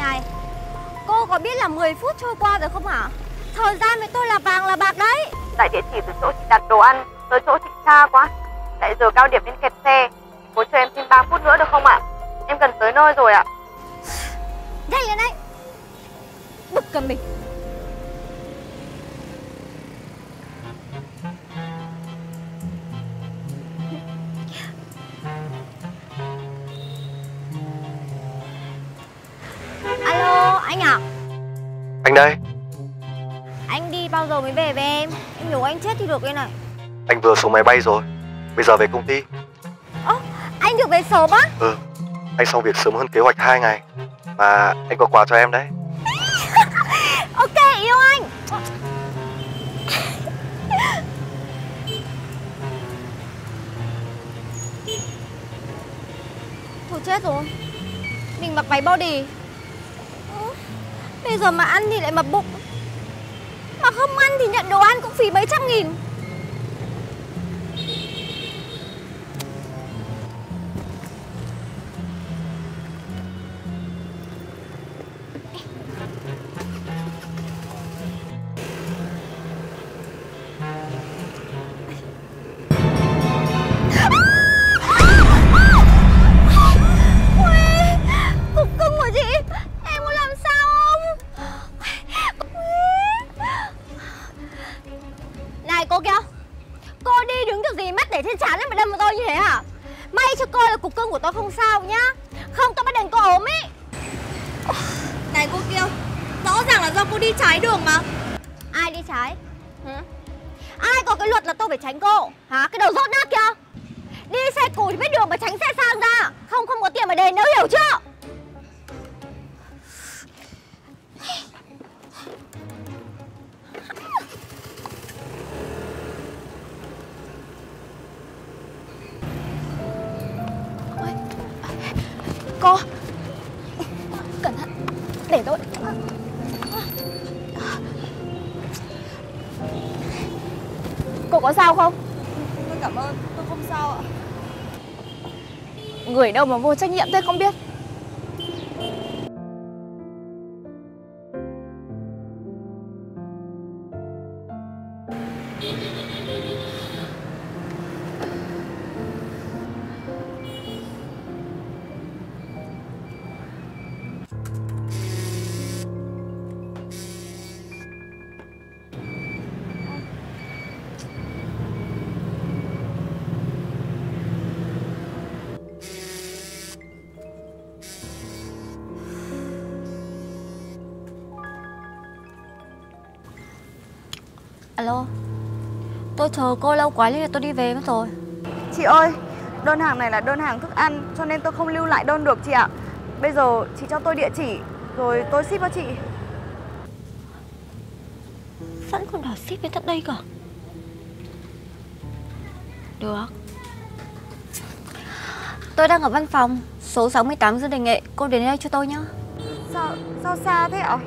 Này, cô có biết là 10 phút trôi qua rồi không hả? Thời gian với tôi là vàng là bạc đấy. Tại địa chỉ từ chỗ chị đặt đồ ăn tới chỗ chị xa quá. Tại giờ cao điểm nên kẹt xe. Cô cho em thêm 3 phút nữa được không ạ? Em cần tới nơi rồi ạ. Nhanh lên đấy. Bực cả mình. Alo, anh ạ. Anh đây. Anh đi bao giờ mới về với em? Em nhổ anh chết thì được đây này. Anh vừa xuống máy bay rồi. Bây giờ về công ty. Ơ, anh được về sớm á? Ừ, anh xong việc sớm hơn kế hoạch 2 ngày. Mà anh có quà cho em đấy. Ok, yêu anh. Thôi chết rồi. Mình mặc váy body, bây giờ mà ăn thì lại mập bụng, mà không ăn thì nhận đồ ăn cũng phí mấy trăm nghìn. Người đâu mà vô trách nhiệm thế không biết. Alo, tôi chờ cô lâu quá nên tôi đi về mất rồi. Chị ơi, đơn hàng này là đơn hàng thức ăn cho nên tôi không lưu lại đơn được chị ạ. Bây giờ chị cho tôi địa chỉ rồi tôi ship cho chị. Sẵn còn đòi ship đến tận đây cơ. Được. Tôi đang ở văn phòng số 68 Dương Đình Nghệ, cô đến đây cho tôi nhá. Sao xa thế ạ?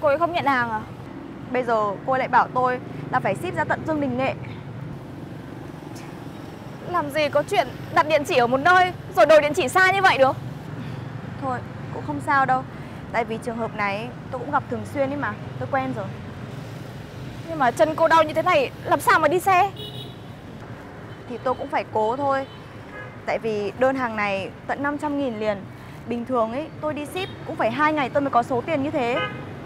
Cô ấy không nhận hàng à? Bây giờ cô lại bảo tôi là phải ship ra tận Dương Đình Nghệ. Làm gì có chuyện đặt địa chỉ ở một nơi rồi đổi địa chỉ xa như vậy được. Thôi cũng không sao đâu. Tại vì trường hợp này tôi cũng gặp thường xuyên ấy mà, tôi quen rồi. Nhưng mà chân cô đau như thế này làm sao mà đi xe? Thì tôi cũng phải cố thôi. Tại vì đơn hàng này tận 500.000 liền. Bình thường ấy tôi đi ship cũng phải 2 ngày tôi mới có số tiền như thế.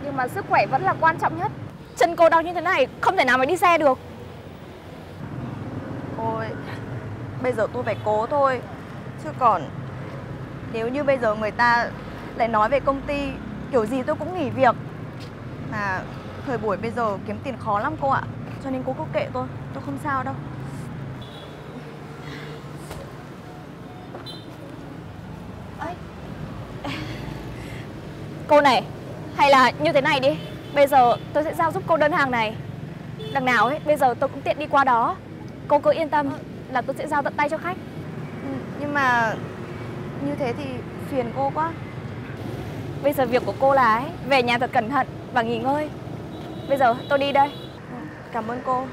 Nhưng mà sức khỏe vẫn là quan trọng nhất. Chân cô đau như thế này không thể nào mà đi xe được. Ôi, bây giờ tôi phải cố thôi. Chứ còn nếu như bây giờ người ta lại nói về công ty, kiểu gì tôi cũng nghỉ việc. Mà thời buổi bây giờ kiếm tiền khó lắm cô ạ. Cho nên cô cứ kệ tôi không sao đâu. Ấy. Cô này, hay là như thế này đi. Bây giờ tôi sẽ giao giúp cô đơn hàng này. Đằng nào ấy, bây giờ tôi cũng tiện đi qua đó. Cô cứ yên tâm là tôi sẽ giao tận tay cho khách. Nhưng mà như thế thì phiền cô quá. Bây giờ việc của cô là ấy, về nhà thật cẩn thận và nghỉ ngơi. Bây giờ tôi đi đây. Cảm ơn cô.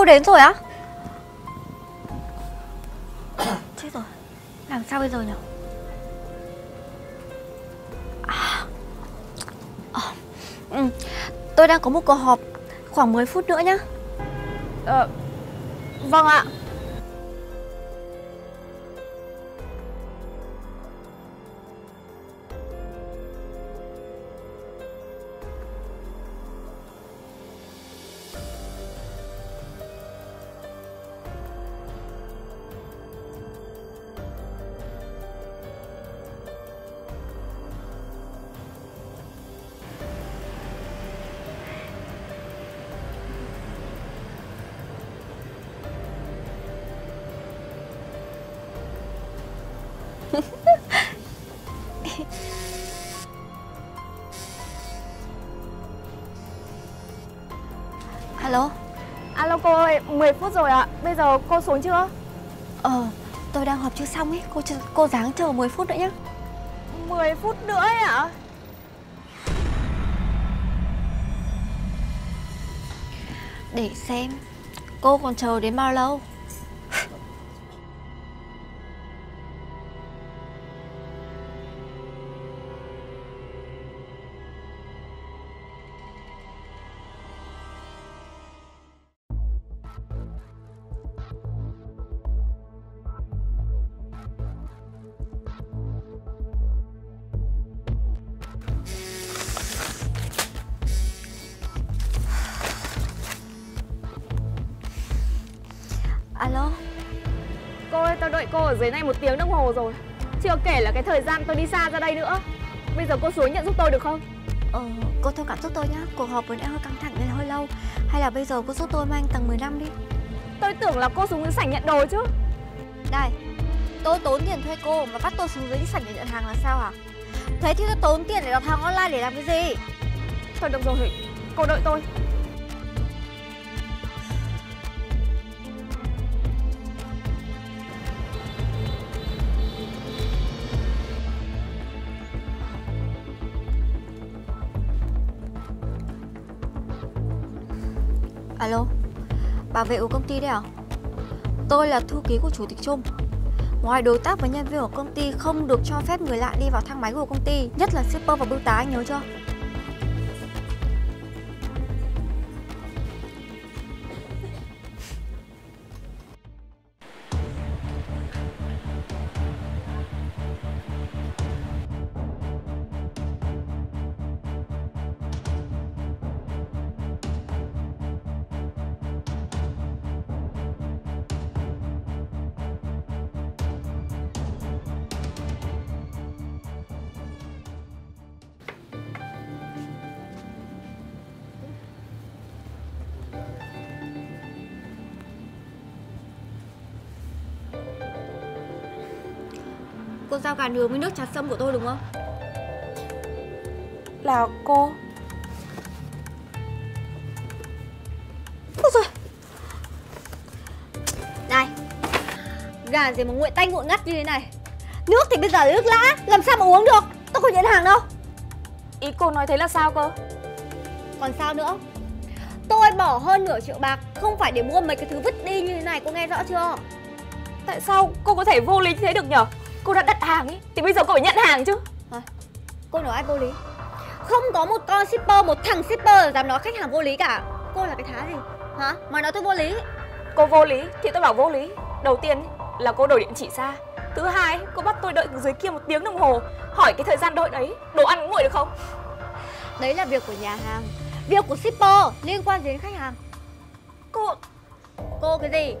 cô đến rồi á? Chết rồi, làm sao bây giờ nhỉ? Tôi đang có một cuộc họp khoảng 10 phút nữa nhá. Vâng ạ. Alo. Alo cô ơi, 10 phút rồi ạ. Bây giờ cô xuống chưa? Tôi đang họp chưa xong ấy, cô ráng chờ 10 phút nữa nhá. 10 phút nữa ấy ạ? Để xem cô còn chờ đến bao lâu. Alo. Cô ơi, tao đợi cô ở dưới này 1 tiếng đồng hồ rồi. Chưa kể là cái thời gian tôi đi xa ra đây nữa. Bây giờ cô xuống nhận giúp tôi được không? Cô thông cảm giúp tôi nhá. Cuộc họp với em hơi căng thẳng nên hơi lâu. Hay là bây giờ cô giúp tôi mang tầng 15 đi. Tôi tưởng là cô xuống dưới sảnh nhận đồ chứ. Này, tôi tốn tiền thuê cô mà bắt tôi xuống dưới sảnh để nhận hàng là sao hả? Thế thì tôi tốn tiền để đặt hàng online để làm cái gì? Thôi được rồi, cô đợi tôi. Alo, bảo vệ của công ty đấy à? Tôi là thư ký của chủ tịch Trung. Ngoài đối tác với nhân viên của công ty không được cho phép người lạ đi vào thang máy của công ty, nhất là shipper và bưu tá, anh nhớ chưa? Cô giao cả đường với nước trà sâm của tôi đúng không? Là cô. Ôi giời. Này, gà gì mà nguội tanh nguội ngắt như thế này. Nước thì bây giờ là nước lã, làm sao mà uống được? Tôi không nhận hàng đâu. Ý cô nói thế là sao cơ? Còn sao nữa? Tôi bỏ hơn nửa triệu bạc không phải để mua mấy cái thứ vứt đi như thế này, cô nghe rõ chưa? Tại sao cô có thể vô lý thế được nhở? Cô đã đặt hàng ấy, thì bây giờ cô phải nhận hàng chứ. Hả? Cô nói ai vô lý? Không có một con shipper, một thằng shipper dám nói khách hàng vô lý cả. Cô là cái thá gì? Hả? Mà nói tôi vô lý. Cô vô lý thì tôi bảo vô lý. Đầu tiên là cô đổi địa chỉ xa. Thứ hai, cô bắt tôi đợi dưới kia 1 tiếng đồng hồ. Hỏi cái thời gian đợi đấy, đồ ăn nguội được không? Đấy là việc của nhà hàng. Việc của shipper liên quan đến khách hàng. Cô cái gì?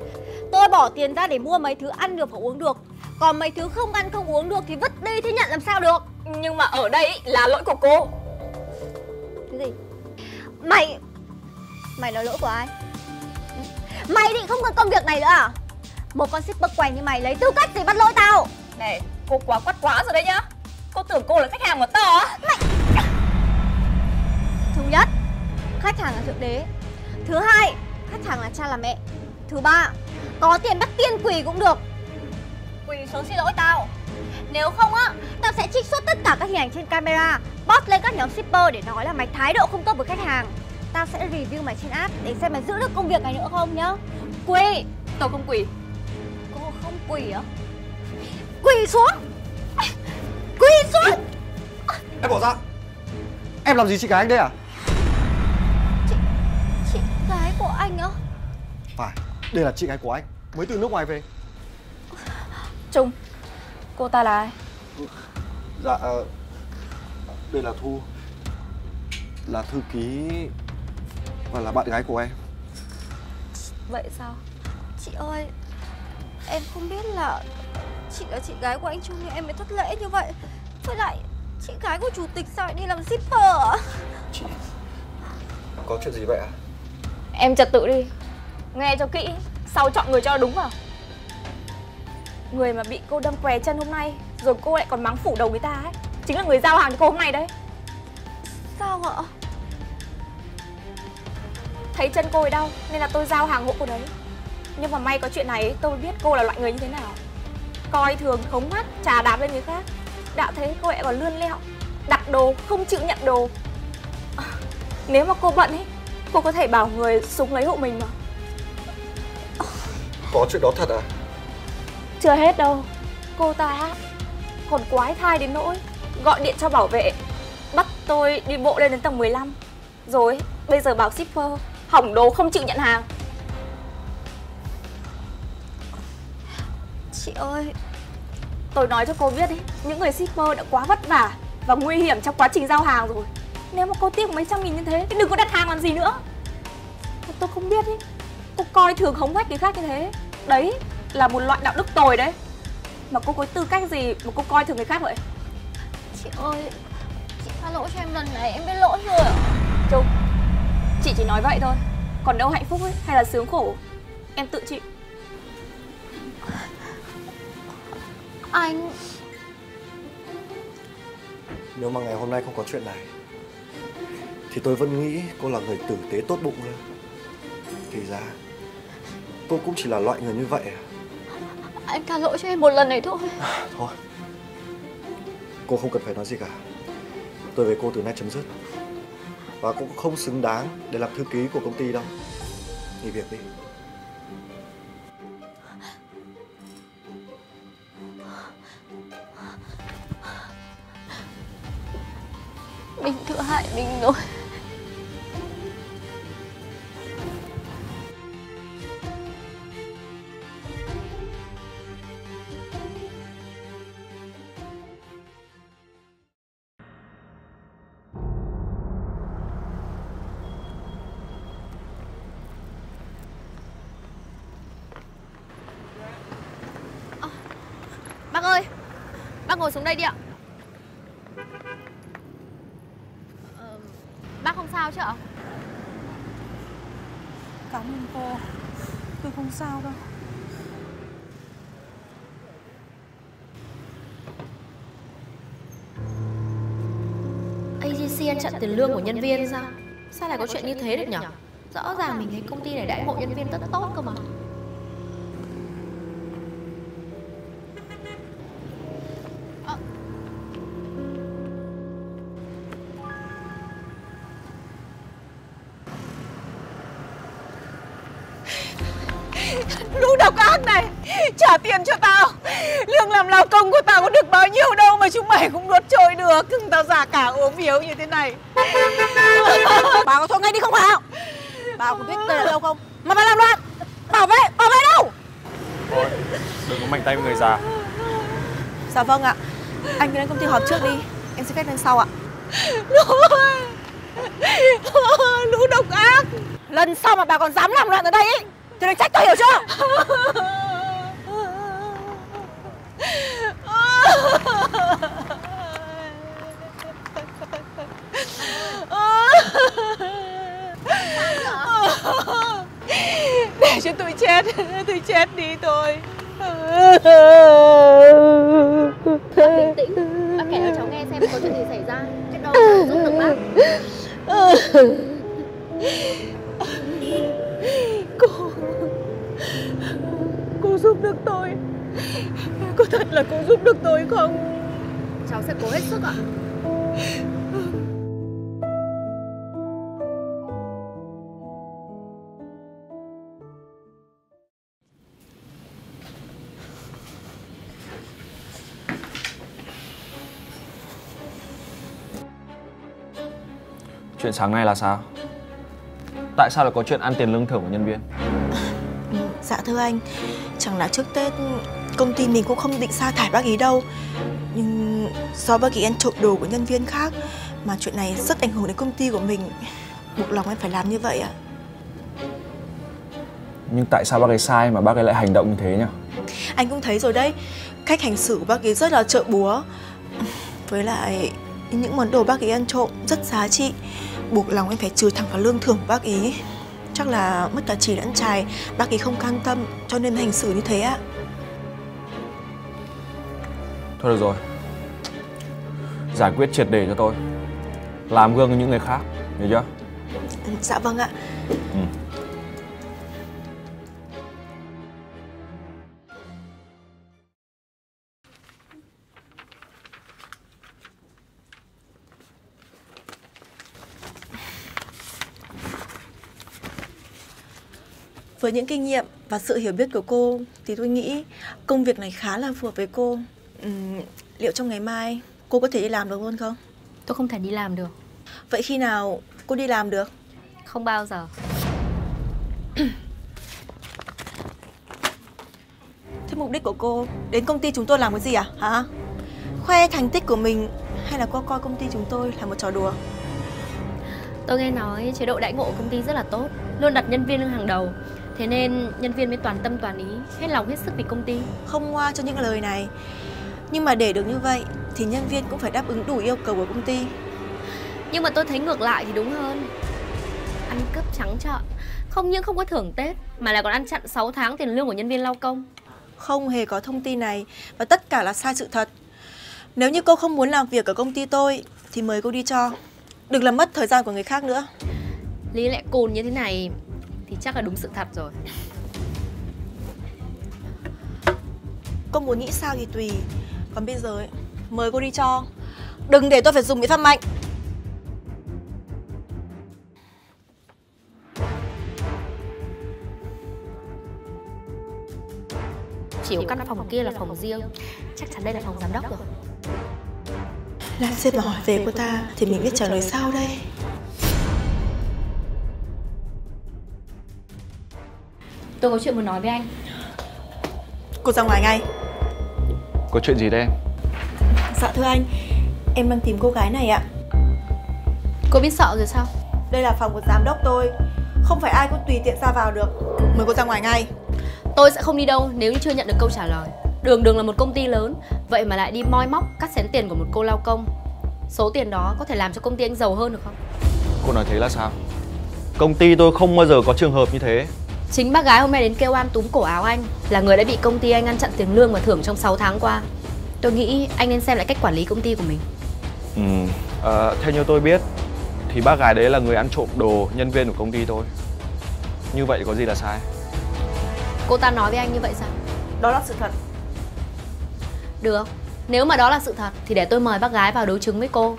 Tôi bỏ tiền ra để mua mấy thứ ăn được và uống được. Còn mấy thứ không ăn không uống được thì vứt đi thế nhận làm sao được? Nhưng mà ở đây là lỗi của cô. Cái gì? Mày nói lỗi của ai? Mày định không cần công việc này nữa à? Một con shipper quèn như mày lấy tư cách gì bắt lỗi tao? Này, cô quá quắt quá rồi đấy nhá. Cô tưởng cô là khách hàng của tao á? Mày... Thứ nhất, khách hàng là thượng đế. Thứ hai, khách hàng là cha là mẹ. Thứ ba, có tiền bắt tiên quỳ cũng được. Quỳ xuống xin lỗi tao. Nếu không á, tao sẽ trích xuất tất cả các hình ảnh trên camera, post lên các nhóm shipper để nói là mày thái độ không tốt với khách hàng. tao sẽ review mày trên app để xem mày giữ được công việc này nữa không nhá. Quỳ. Tao không quỳ. Cô không quỳ á? Quỳ xuống. Quỳ xuống. Em bỏ ra. Em làm gì chị gái anh đây à? Chị gái của anh á? Phải, đây là chị gái của anh, mới từ nước ngoài về. Trung, cô ta là ai? Dạ, đây là Thu, là thư ký và là bạn gái của em. Vậy sao? Chị ơi, em không biết là chị gái của anh Trung nhưng em mới thất lễ như vậy. Với lại, chị gái của chủ tịch sao lại đi làm shipper ạ? Chị, có chuyện gì vậy ạ? Em trật tự đi, nghe cho kỹ, sau chọn người cho đúng vào. Người mà bị cô đâm què chân hôm nay, rồi cô lại còn mắng phủ đầu người ta ấy, chính là người giao hàng cho cô hôm nay đấy. Sao ạ? Thấy chân cô ấy đau nên là tôi giao hàng hộ cô đấy. Nhưng mà may có chuyện này tôi biết cô là loại người như thế nào. Coi thường, khống mắt, trà đạp lên người khác. Đã thế cô lại còn lươn lẹo, đặt đồ, không chịu nhận đồ. Nếu mà cô bận ấy, cô có thể bảo người súng lấy hộ mình mà. Có chuyện đó thật à? Chưa hết đâu, cô ta còn quái thai đến nỗi gọi điện cho bảo vệ, bắt tôi đi bộ lên đến tầng 15. Rồi bây giờ bảo shipper hỏng đồ không chịu nhận hàng. Chị ơi, tôi nói cho cô biết ý, những người shipper đã quá vất vả và nguy hiểm trong quá trình giao hàng rồi. Nếu mà cô tiếc mấy trăm nghìn như thế thì đừng có đặt hàng làm gì nữa. Tôi không biết ý, cô coi thường hống hách người khác như thế, đấy là một loại đạo đức tồi đấy. Mà cô có tư cách gì mà cô coi thường người khác vậy? Chị ơi, chị tha lỗi cho em lần này, em biết lỗi rồi. Trung, chị chỉ nói vậy thôi, còn đâu hạnh phúc ấy, hay là sướng khổ, em tự chịu. Anh, nếu mà ngày hôm nay không có chuyện này thì tôi vẫn nghĩ cô là người tử tế tốt bụng thôi. Thì ra cô cũng chỉ là loại người như vậy à? Anh tha lỗi cho em một lần này thôi. Thôi, cô không cần phải nói gì cả. Tôi với cô từ nay chấm dứt. Và cô cũng không xứng đáng để làm thư ký của công ty đâu. Nghỉ việc đi. Mình tự hại mình rồi. Bác ơi, bác ngồi xuống đây đi ạ. Bác không sao chứ ạ? Cảm ơn cô, tôi không sao đâu. Agency ăn chặn tiền lương của nhân viên sao? Sao lại có chuyện như thế được nhỉ? Rõ ràng mình thấy công ty này đãi ngộ nhân viên rất tốt cơ mà. Lũ độc ác này, trả tiền cho tao. Lương làm lao công của tao có được bao nhiêu đâu mà chúng mày cũng nuốt trôi được. Nhưng tao già cả ốm yếu như thế này. Bảo thôi ngay đi không Hảo. Bảo có biết tôi là đâu không mà bà làm loạn. Bảo vệ đâu. Thôi, đừng có mạnh tay với người già. Dạ vâng ạ. Anh cứ đến công ty họp trước đi, em sẽ cách lên sau ạ. Lũ độc ác. Lần sau mà bà còn dám làm loạn ở đây ý thì đừng trách tôi, hiểu chưa? Để cho tôi chết đi thôi. Bác bình tĩnh, bác kể cho cháu nghe xem có chuyện gì xảy ra. Chết đâu, giúp được bác. Cô giúp được tôi. Có thật là cô giúp được tôi không? Cháu sẽ cố hết sức ạ. Chuyện sáng nay là sao? Tại sao lại có chuyện ăn tiền lương thưởng của nhân viên? Dạ thưa anh, chẳng là trước Tết công ty mình cũng không định sa thải bác ý đâu. Nhưng do bác ý ăn trộm đồ của nhân viên khác, mà chuyện này rất ảnh hưởng đến công ty của mình, buộc lòng em phải làm như vậy ạ. Nhưng tại sao bác ấy sai mà bác ấy lại hành động như thế nhỉ? Anh cũng thấy rồi đấy, cách hành xử của bác ấy rất là trợ búa. Với lại những món đồ bác ấy ăn trộm rất giá trị, buộc lòng em phải trừ thẳng vào lương thưởng của bác ấy. Chắc là mất cả chỉ lẫn chài, bác ấy không can tâm cho nên hành xử như thế ạ. Thôi được rồi, giải quyết triệt để cho tôi, làm gương với những người khác, hiểu chưa? Dạ vâng ạ. Với những kinh nghiệm và sự hiểu biết của cô thì tôi nghĩ công việc này khá là phù hợp với cô. Liệu trong ngày mai cô có thể đi làm được luôn không? Tôi không thể đi làm được. Vậy khi nào cô đi làm được? Không bao giờ. Thế mục đích của cô đến công ty chúng tôi làm cái gì à? Hả? Khoe thành tích của mình hay là cô coi công ty chúng tôi là một trò đùa? Tôi nghe nói chế độ đãi ngộ của công ty rất là tốt, luôn đặt nhân viên lên hàng đầu. Thế nên nhân viên mới toàn tâm toàn ý, hết lòng hết sức vì công ty. Không ngoa cho những lời này. Nhưng mà để được như vậy thì nhân viên cũng phải đáp ứng đủ yêu cầu của công ty. Nhưng mà tôi thấy ngược lại thì đúng hơn. Ăn cướp trắng trợn, không những không có thưởng Tết mà lại còn ăn chặn 6 tháng tiền lương của nhân viên lao công. Không hề có thông tin này và tất cả là sai sự thật. Nếu như cô không muốn làm việc ở công ty tôi thì mời cô đi cho, đừng làm mất thời gian của người khác nữa. Lý lẽ cồn như thế này thì chắc là đúng sự thật rồi. Cô muốn nghĩ sao thì tùy. Còn bây giờ ấy, mời cô đi cho, đừng để tôi phải dùng biện pháp mạnh. Chỉ có căn phòng kia là phòng riêng, chắc chắn đây là phòng giám đốc rồi. Lan xếp mà hỏi về cô ta thì mình biết trả lời sao đây? Tôi có chuyện muốn nói với anh. Cô ra ngoài ngay. Có chuyện gì đây em? Dạ thưa anh, em đang tìm cô gái này ạ. Cô biết sợ rồi sao? Đây là phòng của giám đốc tôi, không phải ai cũng tùy tiện ra vào được. Mời cô ra ngoài ngay. Tôi sẽ không đi đâu nếu như chưa nhận được câu trả lời. Đường là một công ty lớn, vậy mà lại đi moi móc cắt xén tiền của một cô lao công. Số tiền đó có thể làm cho công ty anh giàu hơn được không? Cô nói thế là sao? Công ty tôi không bao giờ có trường hợp như thế. Chính bác gái hôm nay đến kêu oan túm cổ áo anh là người đã bị công ty anh ăn chặn tiền lương và thưởng trong 6 tháng qua. Tôi nghĩ anh nên xem lại cách quản lý công ty của mình. Theo như tôi biết thì bác gái đấy là người ăn trộm đồ nhân viên của công ty tôi. Như vậy có gì là sai? Cô ta nói với anh như vậy sao? Đó là sự thật. Được, nếu mà đó là sự thật thì để tôi mời bác gái vào đối chứng với cô.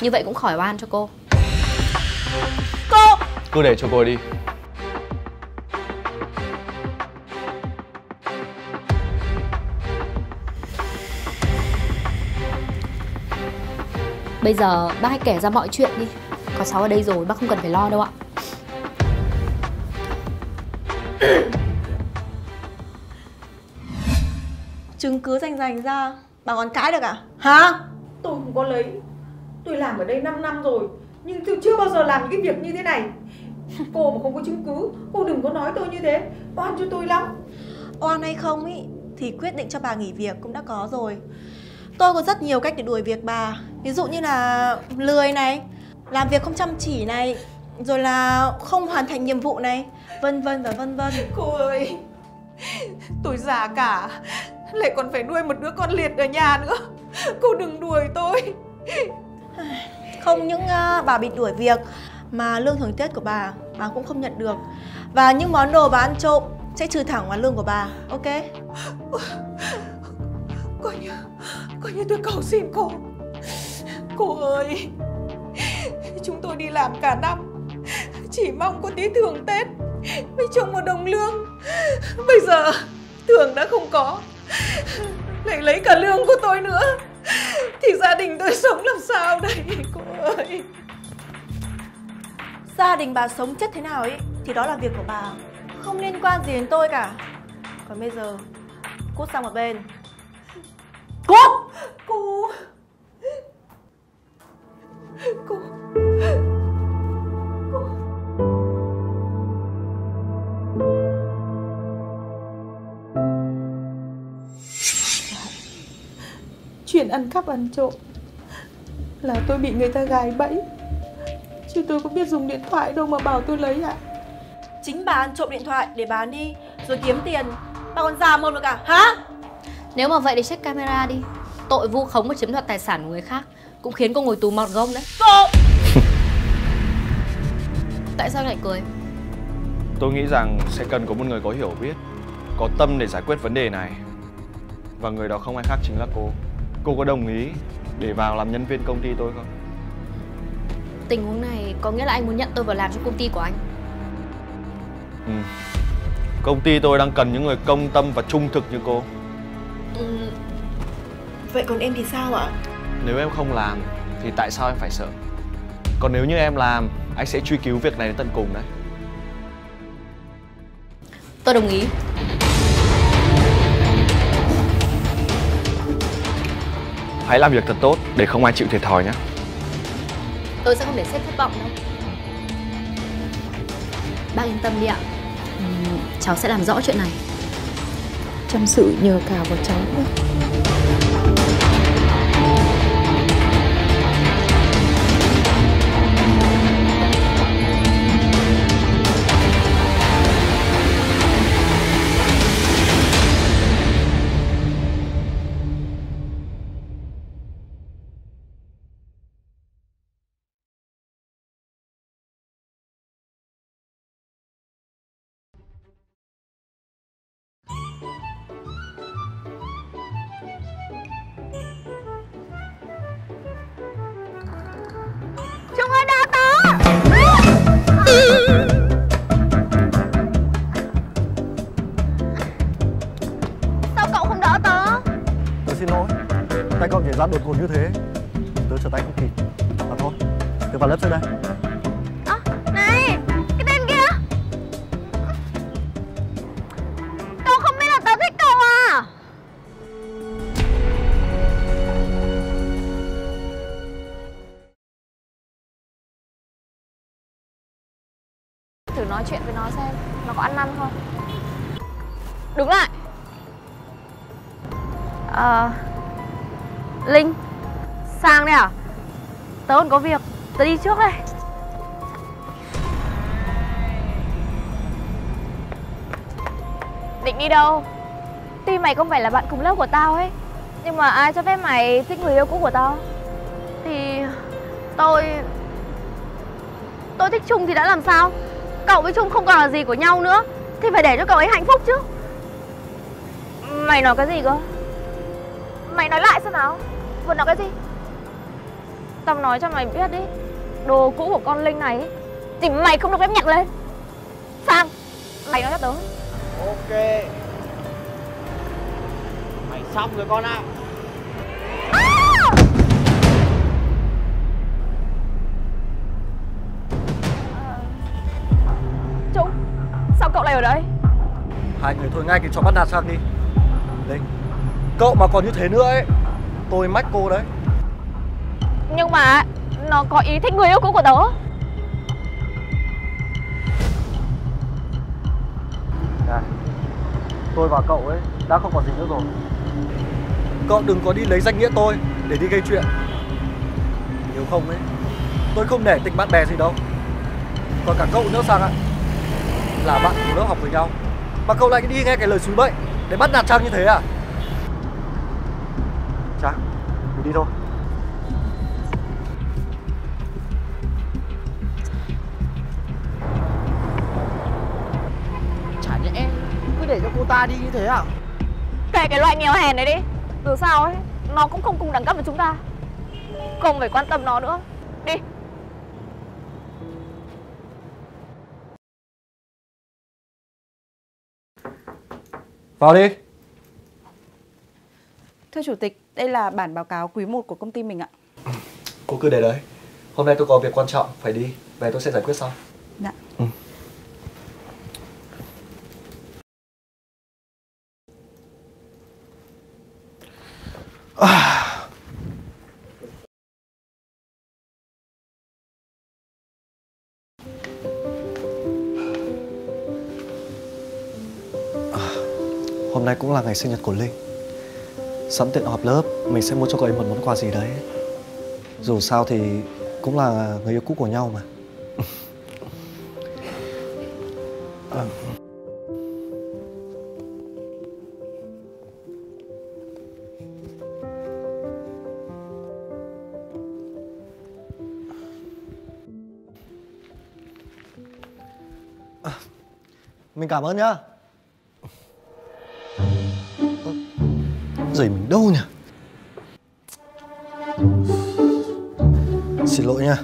Như vậy cũng khỏi oan cho cô. Cô! Cứ để cho cô đi. Bây giờ bác hãy kể ra mọi chuyện đi. Có cháu ở đây rồi, bác không cần phải lo đâu ạ. Chứng cứ rành ra, bà còn cãi được à? Hả? Tôi không có lấy. Tôi làm ở đây 5 năm rồi, nhưng tôi chưa bao giờ làm những cái việc như thế này. Cô mà không có chứng cứ, cô đừng có nói tôi như thế. Oan cho tôi lắm. Oan hay không ý, thì quyết định cho bà nghỉ việc cũng đã có rồi. Tôi có rất nhiều cách để đuổi việc bà. Ví dụ như là lười này, làm việc không chăm chỉ này, rồi là không hoàn thành nhiệm vụ này, vân vân và vân vân. Cô ơi, tôi già cả, lại còn phải nuôi một đứa con liệt ở nhà nữa. Cô đừng đuổi tôi. Không những bà bị đuổi việc mà lương thưởng Tết của bà cũng không nhận được. Và những món đồ bà ăn trộm sẽ trừ thẳng vào lương của bà, ok? Coi như tôi cầu xin cô. Cô ơi, chúng tôi đi làm cả năm, chỉ mong có tí thưởng Tết mới trông một đồng lương. Bây giờ thưởng đã không có, lại lấy cả lương của tôi nữa, thì gia đình tôi sống làm sao đây cô ơi? Gia đình bà sống chết thế nào ấy thì đó là việc của bà, không liên quan gì đến tôi cả. Còn bây giờ cút sang một bên. Cút! Cô... Cô... Chuyện ăn cắp ăn trộm là tôi bị người ta gài bẫy, chứ tôi có biết dùng điện thoại đâu mà bảo tôi lấy ạ. Chính bà ăn trộm điện thoại để bán đi rồi kiếm tiền, bà còn già mồm được cả hả? Nếu mà vậy thì check camera đi. Tội vu khống và chiếm đoạt tài sản của người khác cũng khiến cô ngồi tù mọt gông đấy. Cô... Tại sao lại cười? Tôi nghĩ rằng sẽ cần có một người có hiểu biết, có tâm để giải quyết vấn đề này. Và người đó không ai khác chính là cô. Cô có đồng ý để vào làm nhân viên công ty tôi không? Tình huống này có nghĩa là anh muốn nhận tôi vào làm cho công ty của anh? Ừ. Công ty tôi đang cần những người công tâm và trung thực như cô. Ừ. Vậy còn em thì sao ạ? Nếu em không làm thì tại sao em phải sợ? Còn nếu như em làm, anh sẽ truy cứu việc này đến tận cùng đấy. Tôi đồng ý. Hãy làm việc thật tốt để không ai chịu thiệt thòi nhé. Tôi sẽ không để sếp thất vọng đâu. Bác yên tâm đi ạ. Cháu sẽ làm rõ chuyện này. Chăm sự nhờ cả vào cháu nữa. Đột ngột như thế, tớ trở tay không kịp. Và thôi, tớ vào lớp trước đây. À, này, cái tên kia. Cậu không biết là tớ thích cậu à? Thử nói chuyện với nó xem, nó có ăn năn không? Đứng lại. Linh, sang đây à? Tớ còn có việc, tớ đi trước đây. Định đi đâu? Tuy mày không phải là bạn cùng lớp của tao ấy, nhưng mà ai cho phép mày thích người yêu cũ của tao? Thì... Tôi thích Trung thì đã làm sao? Cậu với Trung không còn là gì của nhau nữa, thì phải để cho cậu ấy hạnh phúc chứ. Mày nói cái gì cơ? Mày nói lại xem nào. Vừa nói cái gì? Tao nói cho mày biết đi, đồ cũ của con Linh này thì mày không được phép nhặt lên. Sang, mày nói cho tớ. Ok, mày xong rồi con ạ. À! Trung, sao cậu lại ở đây? Hai người thôi ngay cái trò bắt nạt sang đi. Linh, cậu mà còn như thế nữa ấy, tôi mách cô đấy. Nhưng mà nó có ý thích người yêu cũ của tớ. Này, tôi và cậu ấy đã không còn gì nữa rồi. Cậu đừng có đi lấy danh nghĩa tôi để đi gây chuyện. Nếu không ấy, tôi không nể tình bạn bè gì đâu. Còn cả cậu nữa Sang ạ, là bạn cùng lớp học với nhau mà cậu lại đi nghe cái lời xúi bậy để bắt nạt Trang như thế à? Trang, mình đi thôi. Chả nhẽ cứ để cho cô ta đi như thế à? Kệ cái loại nghèo hèn này đi, dù sao ấy nó cũng không cùng đẳng cấp với chúng ta, không phải quan tâm nó nữa. Đi. Vào đi. Thưa chủ tịch, đây là bản báo cáo quý 1 của công ty mình ạ. Cô cứ để đấy. Hôm nay tôi có việc quan trọng phải đi, về tôi sẽ giải quyết sau. Dạ. Hôm nay cũng là ngày sinh nhật của Linh. Sẵn tiện họp lớp, mình sẽ mua cho cậu ấy một món quà gì đấy. Dù sao thì cũng là người yêu cũ của nhau mà. Mình cảm ơn nhá. Giày mình đâu nhỉ? Xin lỗi nha.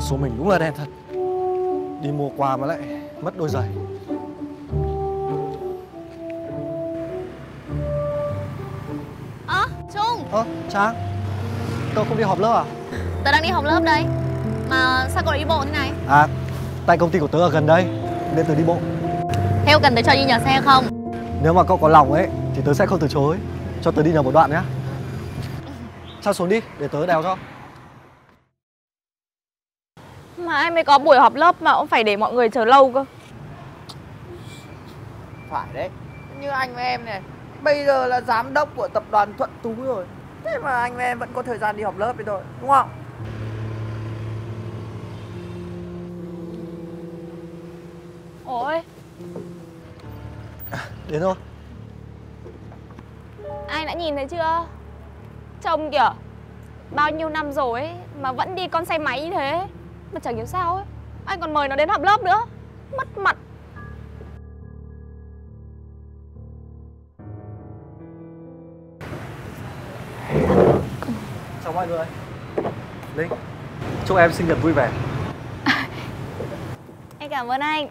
Số mình đúng là đen thật. Đi mua quà mà lại mất đôi giày. Trung. Trang, cậu không đi họp lớp à? Tớ đang đi họp lớp đây. Mà sao cậu lại đi bộ thế này? À, tại công ty của tớ ở gần đây nên tớ đi bộ. Theo cần tớ cho đi nhờ xe không? Nếu mà cậu có lòng ấy thì tớ sẽ không từ chối. Cho tớ đi nhờ một đoạn nhá. Sao xuống đi, để tớ đèo cho. Mai mới có buổi họp lớp mà cũng phải để mọi người chờ lâu cơ. Phải đấy, như anh với em này, bây giờ là giám đốc của tập đoàn Thuận Tú rồi. Thế mà anh với em vẫn có thời gian đi họp lớp đấy thôi, đúng không? Ôi, đến thôi. Anh đã nhìn thấy chưa? Trông kìa, bao nhiêu năm rồi ấy, mà vẫn đi con xe máy như thế. Mà chẳng hiểu sao ấy, anh còn mời nó đến học lớp nữa. Mất mặt. Chào mọi người. Linh, chúc em sinh nhật vui vẻ. Em cảm ơn anh.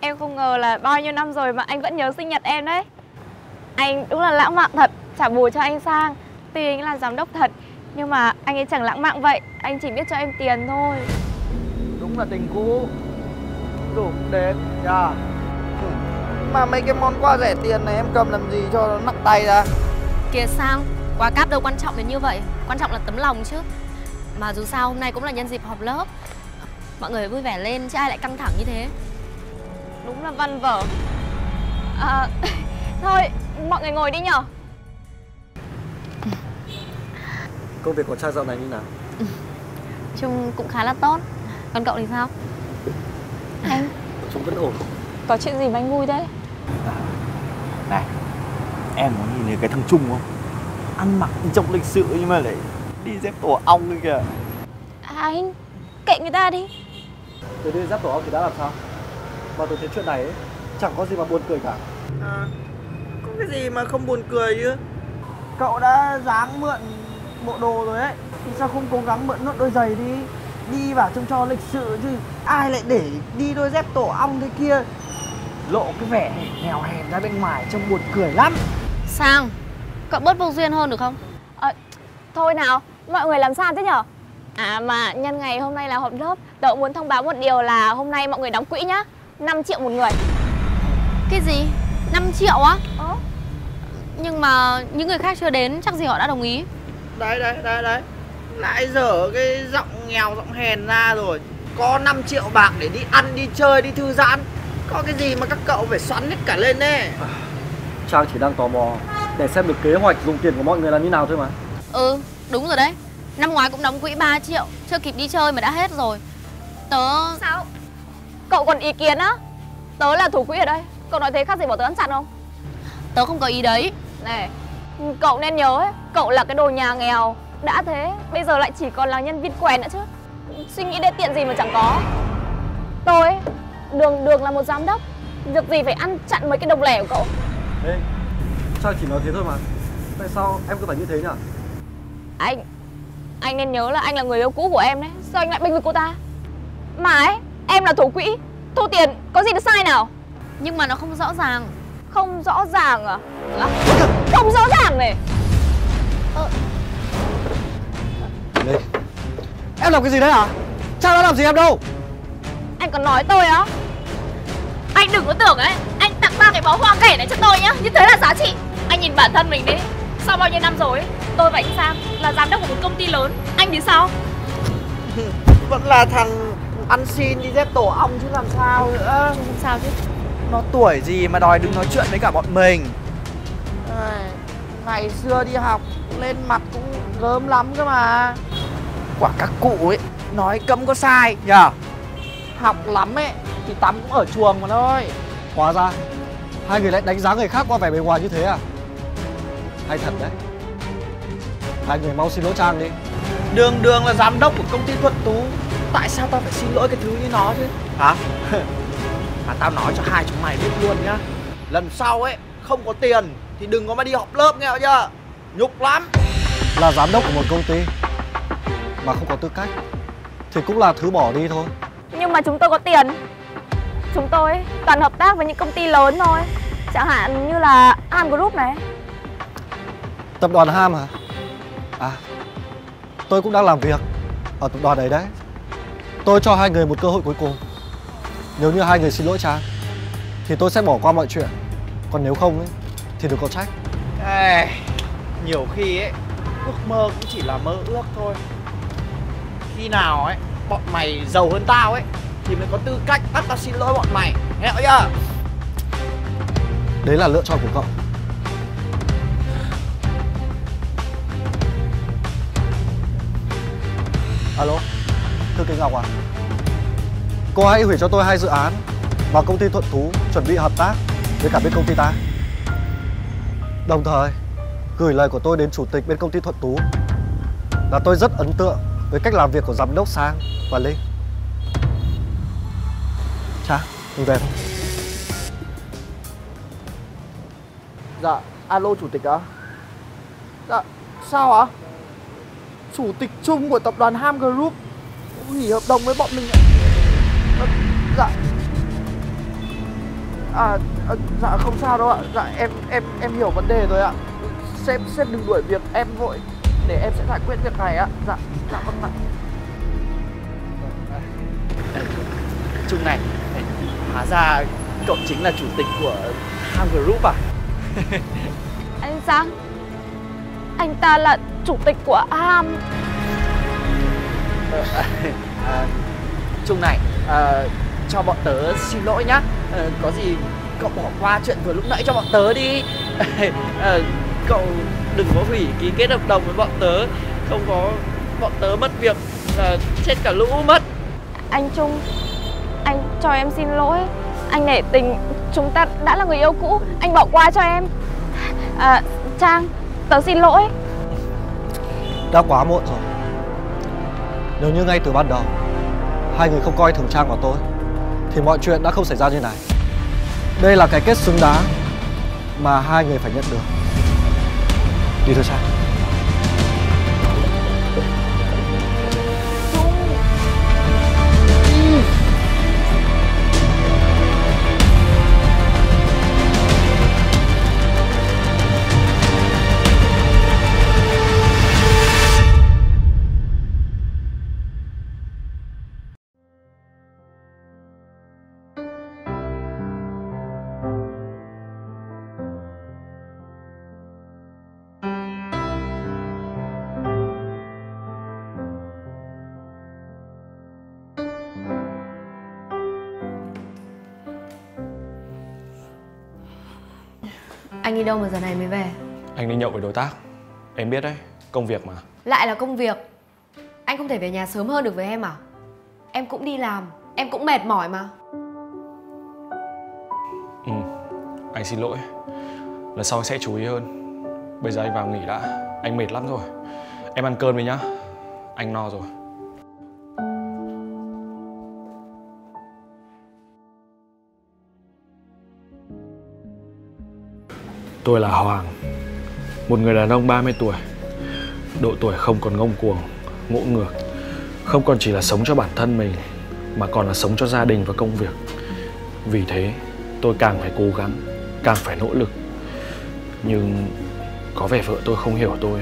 Em không ngờ là bao nhiêu năm rồi mà anh vẫn nhớ sinh nhật em đấy. Anh đúng là lãng mạn thật. Trả bù cho anh Sang, tuy anh là giám đốc thật, nhưng mà anh ấy chẳng lãng mạn vậy. Anh chỉ biết cho em tiền thôi. Đúng là tình cũ đủ đến yeah. Mà mấy cái món quà rẻ tiền này em cầm làm gì cho nó nặng tay ra. Kìa Sang, quà cáp đâu quan trọng đến như vậy. Quan trọng là tấm lòng chứ. Mà dù sao hôm nay cũng là nhân dịp họp lớp, mọi người vui vẻ lên chứ ai lại căng thẳng như thế. Đúng là văn vở. Thôi, mọi người ngồi đi nhở. Công việc của Trang dạo này như nào? Trung cũng khá là tốt. Còn cậu thì sao? Anh? Trung vẫn ổn. Có chuyện gì mà anh vui thế? Này, em có nhìn thấy cái thằng Trung không? Ăn mặc trông lịch sự nhưng mà lại đi dép tổ ong như kìa. Anh, kệ người ta đi. Tôi đi dép tổ ong thì đã làm sao? Mà tôi thấy chuyện này ấy, chẳng có gì mà buồn cười cả. Có cái gì mà không buồn cười chứ? Cậu đã dáng mượn bộ đồ rồi ấy, thì sao không cố gắng mượn nốt đôi giày đi? Đi vào trông cho lịch sự chứ. Ai lại để đi đôi dép tổ ong thế kia. Lộ cái vẻ nghèo hèn ra bên ngoài trông buồn cười lắm. Sang, cậu bớt vô duyên hơn được không? Thôi nào, mọi người làm sao thế nhở? À mà nhân ngày hôm nay là họp lớp, tớ muốn thông báo một điều là hôm nay mọi người đóng quỹ nhá. 5 triệu một người. Cái gì? 5 triệu á? Nhưng mà những người khác chưa đến, chắc gì họ đã đồng ý. Đấy, đấy. Lại dở cái giọng nghèo, giọng hèn ra rồi. Có 5 triệu bạc để đi ăn, đi chơi, đi thư giãn. Có cái gì mà các cậu phải xoắn hết cả lên đấy. Trang chỉ đang tò mò để xem được kế hoạch dùng tiền của mọi người là như nào thôi mà. Ừ, đúng rồi đấy. Năm ngoái cũng đóng quỹ 3 triệu, chưa kịp đi chơi mà đã hết rồi. Tớ... Sao? Cậu còn ý kiến á? Tớ là thủ quỹ ở đây. Cậu nói thế khác gì bỏ tớ ăn chặn không? Tớ không có ý đấy. Này, cậu nên nhớ ấy, cậu là cái đồ nhà nghèo. Đã thế, bây giờ lại chỉ còn là nhân viên quèn nữa chứ. Suy nghĩ đê tiện gì mà chẳng có. Tôi ấy, đường là một giám đốc, việc gì phải ăn chặn mấy cái đồng lẻ của cậu. Ê, sao chỉ nói thế thôi mà. Tại sao em cứ phải như thế nhỉ? Anh nên nhớ là anh là người yêu cũ của em đấy. Sao anh lại bênh vực cô ta? Mà ấy, em là thủ quỹ, thu tiền, có gì được sai nào? Nhưng mà nó không rõ ràng. Không rõ ràng à? Không rõ ràng này. Đây. Em làm cái gì đấy hả? Cha đã làm gì em đâu? Anh còn nói tôi á? Anh đừng có tưởng ấy, anh tặng 3 cái bó hoa kể này cho tôi nhá. Như thế là giá trị. Anh nhìn bản thân mình đi. Sau bao nhiêu năm rồi ấy, tôi và anh Sam là giám đốc của một công ty lớn. Anh thì sao? Vẫn là thằng ăn xin đi dép tổ ong chứ làm sao nữa. Không sao chứ. Nó tuổi gì mà đòi đứng nói chuyện với cả bọn mình. Ngày xưa đi học lên mặt cũng gớm lắm cơ mà. Quả các cụ ấy nói cấm có sai nhờ. Học lắm ấy thì tắm cũng ở chuồng mà thôi. Hóa ra hai người lại đánh giá người khác qua vẻ bề ngoài như thế à? Hay thật đấy. Hai người mau xin lỗi Trang đi. Đường là giám đốc của công ty Thuận Tú, tại sao tao phải xin lỗi cái thứ như nó chứ? Hả? Mà tao nói cho hai chúng mày biết luôn nhá, lần sau ấy không có tiền thì đừng có mà đi học lớp nghe chưa? Nhục lắm. Là giám đốc của một công ty mà không có tư cách thì cũng là thứ bỏ đi thôi. Nhưng mà chúng tôi có tiền. Chúng tôi toàn hợp tác với những công ty lớn thôi. Chẳng hạn như là Ham Group này. Tập đoàn Ham hả? À, tôi cũng đang làm việc ở tập đoàn đấy đấy. Tôi cho hai người một cơ hội cuối cùng. Nếu như hai người xin lỗi Trang thì tôi sẽ bỏ qua mọi chuyện. Còn nếu không ấy, thì đừng có trách. Ê, nhiều khi ấy, ước mơ cũng chỉ là mơ ước thôi. Khi nào ấy bọn mày giàu hơn tao ấy thì mới có tư cách bắt tao xin lỗi bọn mày, nghe chưa? Đấy là lựa chọn của cậu. Alo, thưa Kinh Ngọc à? Cô hãy hủy cho tôi 2 dự án mà công ty Thuận Tú chuẩn bị hợp tác với cả bên công ty ta. Đồng thời gửi lời của tôi đến chủ tịch bên công ty Thuận Tú là tôi rất ấn tượng với cách làm việc của giám đốc Sang và Linh. Cha, mình về thôi. Dạ, alo chủ tịch ạ. Dạ, sao ạ? Chủ tịch Trung của tập đoàn Ham Group nghỉ hợp đồng với bọn mình ạ. Dạ. Dạ không sao đâu ạ. Dạ em hiểu vấn đề rồi ạ. Sếp đừng đuổi việc em vội, để em sẽ giải quyết việc này ạ. Dạ, dạ vâng ạ. Trung này, hóa ra cậu chính là chủ tịch của Ham Group à? Anh Sang, anh ta là chủ tịch của Ham. Trung này, cho bọn tớ xin lỗi nhá. Có gì cậu bỏ qua chuyện vừa lúc nãy cho bọn tớ đi. Cậu đừng có hủy ký kết hợp đồng với bọn tớ. Không có bọn tớ mất việc là chết cả lũ mất. Anh Trung, anh cho em xin lỗi. Anh nể tình, chúng ta đã là người yêu cũ. Anh bỏ qua cho em. Trang, tớ xin lỗi. Đã quá muộn rồi. Nếu như ngay từ ban đầu hai người không coi thường Trang và tôi thì mọi chuyện đã không xảy ra như này. Đây là cái kết xứng đáng mà hai người phải nhận được. Đi thôi Trang. Anh đi đâu mà giờ này mới về? Anh đi nhậu với đối tác. Em biết đấy, công việc mà. Lại là công việc. Anh không thể về nhà sớm hơn được với em à? Em cũng đi làm, em cũng mệt mỏi mà. Ừ, anh xin lỗi. Lần sau anh sẽ chú ý hơn. Bây giờ anh vào nghỉ đã, anh mệt lắm rồi. Em ăn cơm đi nhá, anh no rồi. Tôi là Hoàng, một người đàn ông 30 tuổi, độ tuổi không còn ngông cuồng, ngỗ ngược, không còn chỉ là sống cho bản thân mình mà còn là sống cho gia đình và công việc. Vì thế, tôi càng phải cố gắng, càng phải nỗ lực. Nhưng có vẻ vợ tôi không hiểu tôi.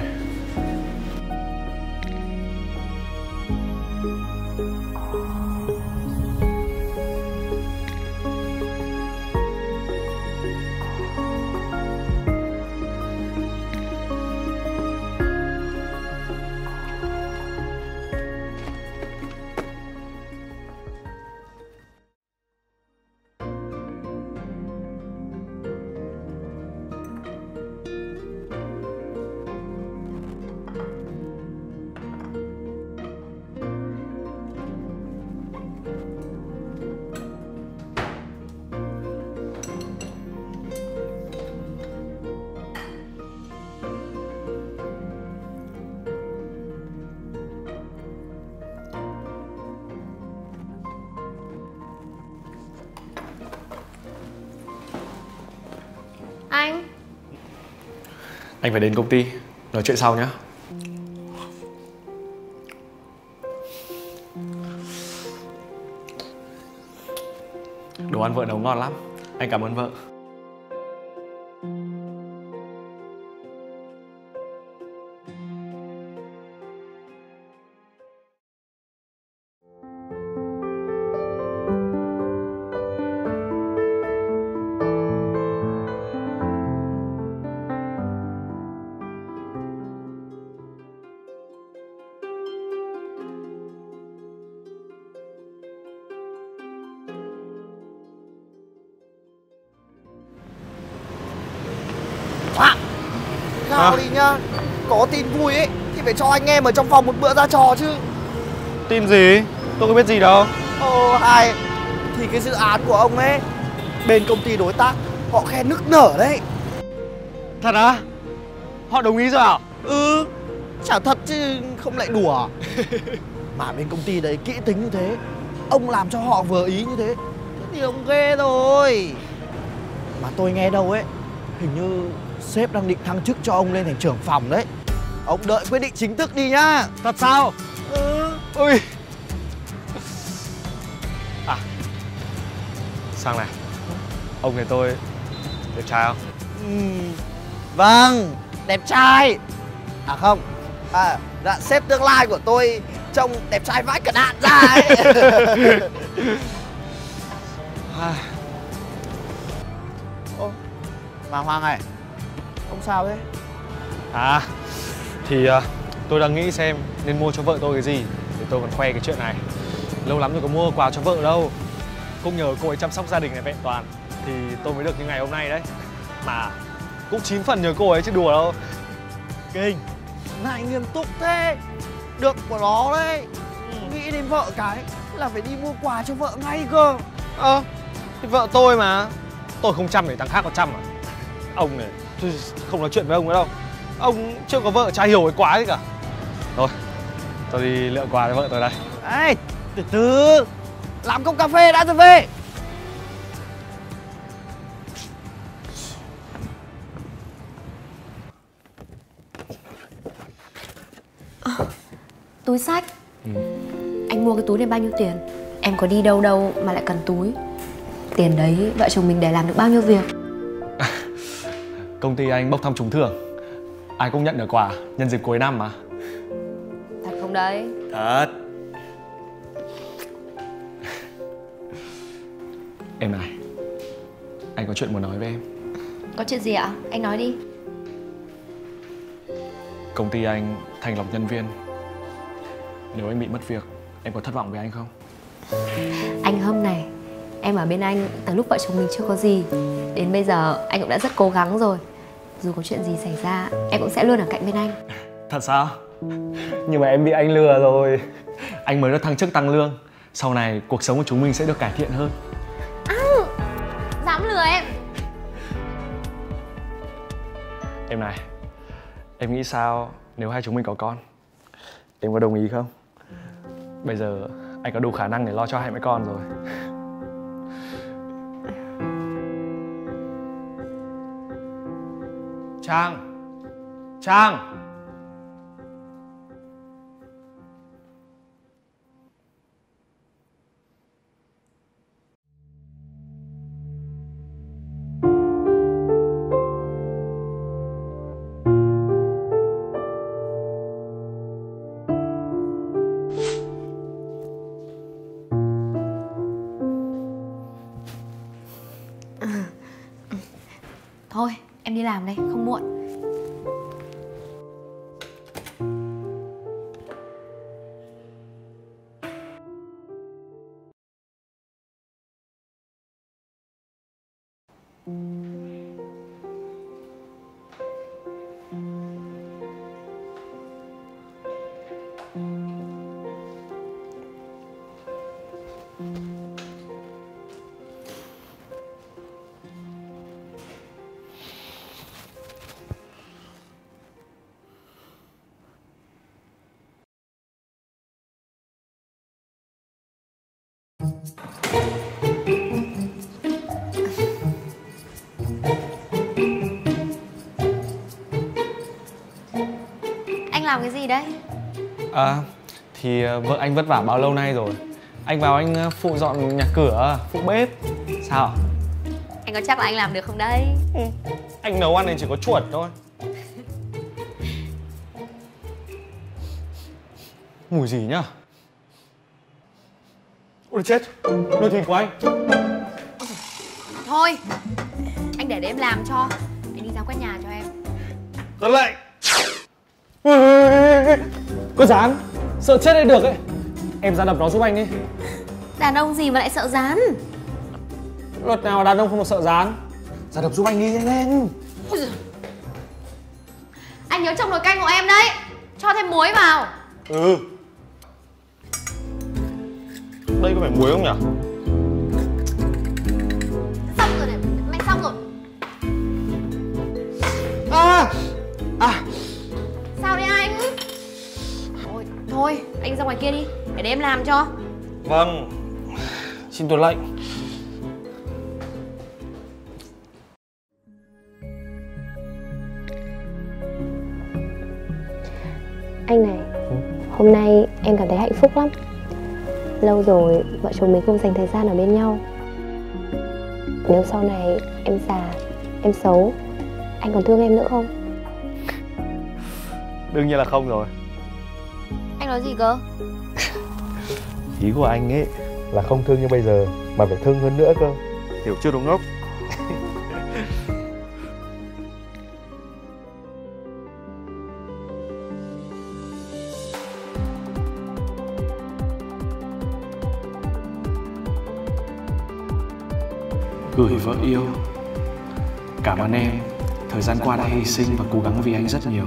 Anh phải đến công ty, nói chuyện sau nhé. Đồ ăn vợ nấu ngon lắm, anh cảm ơn vợ. Đi nhá. Có tin vui ấy thì phải cho anh em ở trong phòng một bữa ra trò chứ. Tin gì? Tôi có biết gì đâu. Hai thì cái dự án của ông ấy, bên công ty đối tác họ khen nức nở đấy. Thật à? Họ đồng ý rồi à? Ừ, chả thật chứ không lại đùa. Mà bên công ty đấy kỹ tính như thế, ông làm cho họ vừa ý như thế, thế thì ông ghê rồi. Mà tôi nghe đâu ấy, hình như sếp đang định thăng chức cho ông lên thành trưởng phòng đấy. Ông đợi quyết định chính thức đi nhá. Thật sao? Ừ. Ui. À, Sang này, ông này tôi đẹp trai không? Vâng, đẹp trai. À không, dạ sếp tương lai của tôi trông đẹp trai vãi cả đạn ra ấy. Mà Hoàng này, ông sao thế? À, thì tôi đang nghĩ xem nên mua cho vợ tôi cái gì để tôi còn khoe cái chuyện này. Lâu lắm rồi có mua quà cho vợ đâu. Cũng nhờ cô ấy chăm sóc gia đình này vẹn toàn thì tôi mới được như ngày hôm nay đấy. Mà cũng 9 phần nhờ cô ấy chứ đùa đâu. Kinh, lại nghiêm túc thế. Được của nó đấy. Nghĩ đến vợ cái là phải đi mua quà cho vợ ngay cơ. Thì vợ tôi mà. Tôi không chăm để thằng khác có chăm à? Ông này, tôi không nói chuyện với ông nữa đâu. Ông chưa có vợ chả hiểu cái quá gì cả. Thôi, tôi đi lựa quà cho vợ tôi đây. Ê, từ từ, làm cốc cà phê đã rồi về. Túi sách. Anh mua cái túi này bao nhiêu tiền? Em có đi đâu đâu mà lại cần túi. Tiền đấy vợ chồng mình để làm được bao nhiêu việc. Công ty anh bốc thăm trúng thưởng, ai cũng nhận được quà nhân dịp cuối năm mà. Thật không đấy? Thật. Em này, anh có chuyện muốn nói với em. Có chuyện gì ạ? Anh nói đi. Công ty anh thành lọc nhân viên. Nếu anh bị mất việc, em có thất vọng với anh không? Anh Hâm này, em ở bên anh từ lúc vợ chồng mình chưa có gì, đến bây giờ anh cũng đã rất cố gắng rồi. Dù có chuyện gì xảy ra, em cũng sẽ luôn ở cạnh bên anh. Thật sao? Nhưng mà em bị anh lừa rồi. Anh mới được thăng chức tăng lương. Sau này cuộc sống của chúng mình sẽ được cải thiện hơn. Dám lừa em. Em này, em nghĩ sao nếu hai chúng mình có con? Em có đồng ý không? Bây giờ anh có đủ khả năng để lo cho hai mẹ con rồi. Trang! Trang! Thôi, em đi làm đây, không muộn. Anh làm cái gì đấy? À, thì vợ anh vất vả bao lâu nay rồi. Anh vào anh phụ dọn nhà cửa, phụ bếp. Sao? Anh có chắc là anh làm được không đấy? Ừ. Anh nấu ăn này chỉ có chuột thôi. Mùi gì nhá? Ôi chết, nồi thịt của anh. Thôi, anh để em làm cho. Anh đi ra quét nhà cho em. Rất lạnh. Có dán, sợ chết đây được ấy. Em ra đập nó giúp anh đi. Đàn ông gì mà lại sợ dán? Luật nào đàn ông không được sợ dán. Ra đập giúp anh đi, lên. Anh nhớ trong nồi canh của em đấy, cho thêm muối vào. Ừ. Đây có phải muối không nhỉ? Xong rồi này, anh xong rồi. À. Sao đấy anh? Thôi, anh ra ngoài kia đi, để em làm cho. Vâng, xin tuân lệnh. Anh này, hôm nay em cảm thấy hạnh phúc lắm. Lâu rồi vợ chồng mình không dành thời gian ở bên nhau. Nếu sau này em già, em xấu, anh còn thương em nữa không? Đương nhiên là không rồi. Anh nói gì cơ? Ý của anh ấy là không thương như bây giờ mà phải thương hơn nữa cơ. Hiểu chưa đúng ngốc? Gửi vợ yêu. Cảm ơn em. Thời gian qua đã hy sinh và cố gắng vì anh rất nhiều.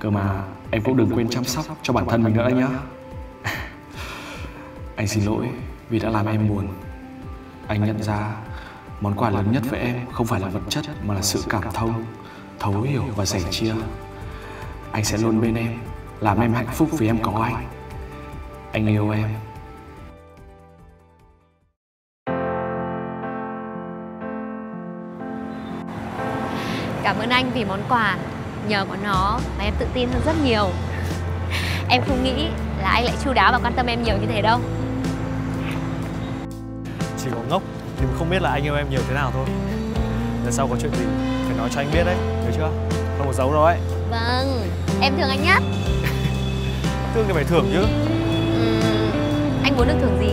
Cơ mà em cũng đừng quên chăm sóc cho bản thân mình nữa nhá. Anh xin lỗi vì đã làm em buồn. Anh nhận ra món quà lớn nhất với em không phải là vật chất mà là sự cảm thông, thấu hiểu và sẻ chia. Anh sẽ luôn bên em, làm em hạnh phúc vì em có anh. Anh yêu em. Cảm ơn anh vì món quà. Nhờ có nó mà em tự tin hơn rất nhiều. Em không nghĩ là anh lại chu đáo và quan tâm em nhiều như thế đâu. Chỉ có ngốc thì không biết là anh yêu em nhiều thế nào thôi. Lần sau có chuyện gì phải nói cho anh biết đấy, hiểu chưa? Không có giấu đâu ấy. Vâng, em thương anh nhất. Thương thì phải thưởng chứ. Anh muốn được thưởng gì?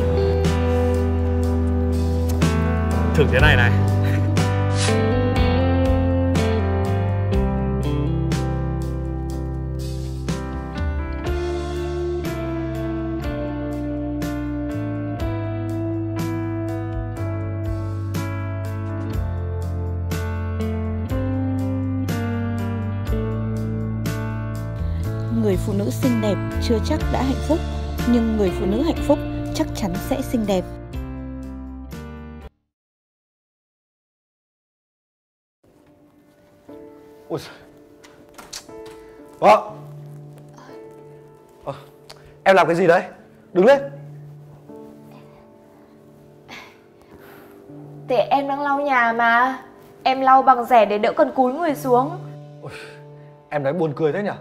Thưởng thế này này. Người phụ nữ xinh đẹp chưa chắc đã hạnh phúc, nhưng người phụ nữ hạnh phúc chắc chắn sẽ xinh đẹp. Ôi à. À. Em làm cái gì đấy? Đứng lên. Thì em đang lau nhà mà. Em lau bằng rẻ để đỡ cần cúi người xuống. Ôi, em nói buồn cười thế nhỉ?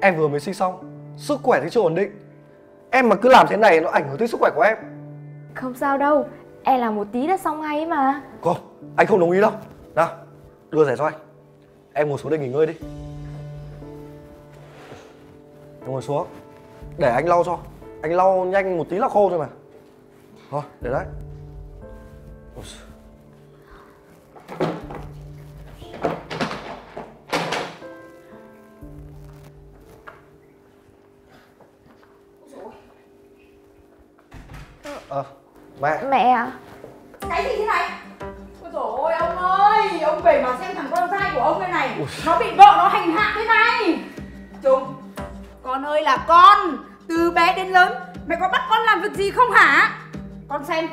Em vừa mới sinh xong, sức khỏe thì chưa ổn định. Em mà cứ làm thế này nó ảnh hưởng tới sức khỏe của em. Không sao đâu, em làm một tí đã xong ngay mà. Không, anh không đồng ý đâu. Nào, đưa rẻ cho anh. Em ngồi xuống đây nghỉ ngơi đi. Em ngồi xuống, để anh lau cho. Anh lau nhanh một tí là khô thôi mà. Thôi, để đấy. mẹ. Cái gì thế này? Ôi dồi ôi, ông ơi, ông về mà xem thằng con trai của ông đây này. Ui. Nó bị vợ nó hành hạ thế này. Trung, con ơi là con, từ bé đến lớn mày có bắt con làm việc gì không hả? Con xem,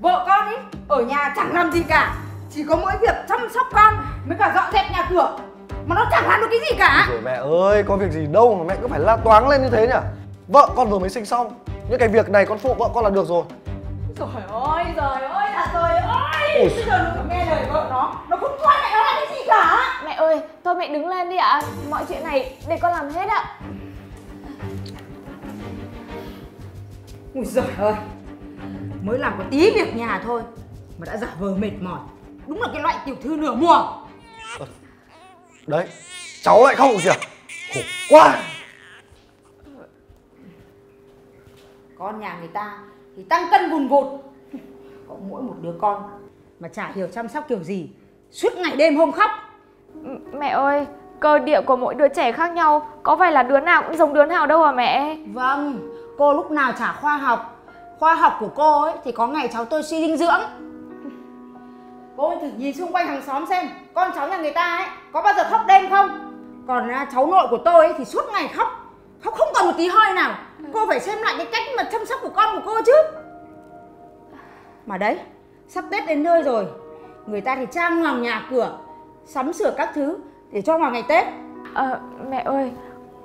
vợ con ấy ở nhà chẳng làm gì cả, chỉ có mỗi việc chăm sóc con mới cả dọn dẹp nhà cửa, mà nó chẳng làm được cái gì cả. Rồi mẹ ơi, có việc gì đâu mà mẹ cứ phải la toáng lên như thế nhỉ? Vợ con vừa mới sinh xong, những cái việc này con phụ vợ con là được rồi. Trời ơi là trời ơi. Bây giờ nó phải nghe lời vợ nó không coi mẹ nó làm cái gì cả. Mẹ ơi, thôi mẹ đứng lên đi ạ. Mọi chuyện này để con làm hết ạ. Ui giời ơi, mới làm có tí việc nhà thôi mà đã giả vờ mệt mỏi. Đúng là cái loại tiểu thư nửa mùa. Đấy, cháu lại không kìa. Khổ quá. Con nhà người ta thì tăng cân vùn vụt, có mỗi một đứa con mà chả hiểu chăm sóc kiểu gì, suốt ngày đêm hôm khóc. Mẹ ơi, cơ địa của mỗi đứa trẻ khác nhau, có phải là đứa nào cũng giống đứa nào đâu à mẹ? Vâng, cô lúc nào chả khoa học. Khoa học của cô ấy thì có ngày cháu tôi suy dinh dưỡng. Cô thử nhìn xung quanh hàng xóm xem, con cháu nhà người ta ấy có bao giờ khóc đêm không? Còn cháu nội của tôi ấy thì suốt ngày khóc, khóc không còn một tí hơi nào. Cô phải xem lại cái cách mà chăm sóc của con của cô chứ. Mà đấy, sắp Tết đến nơi rồi, người ta thì trang hoàng nhà cửa, sắm sửa các thứ để cho vào ngày Tết. Mẹ ơi,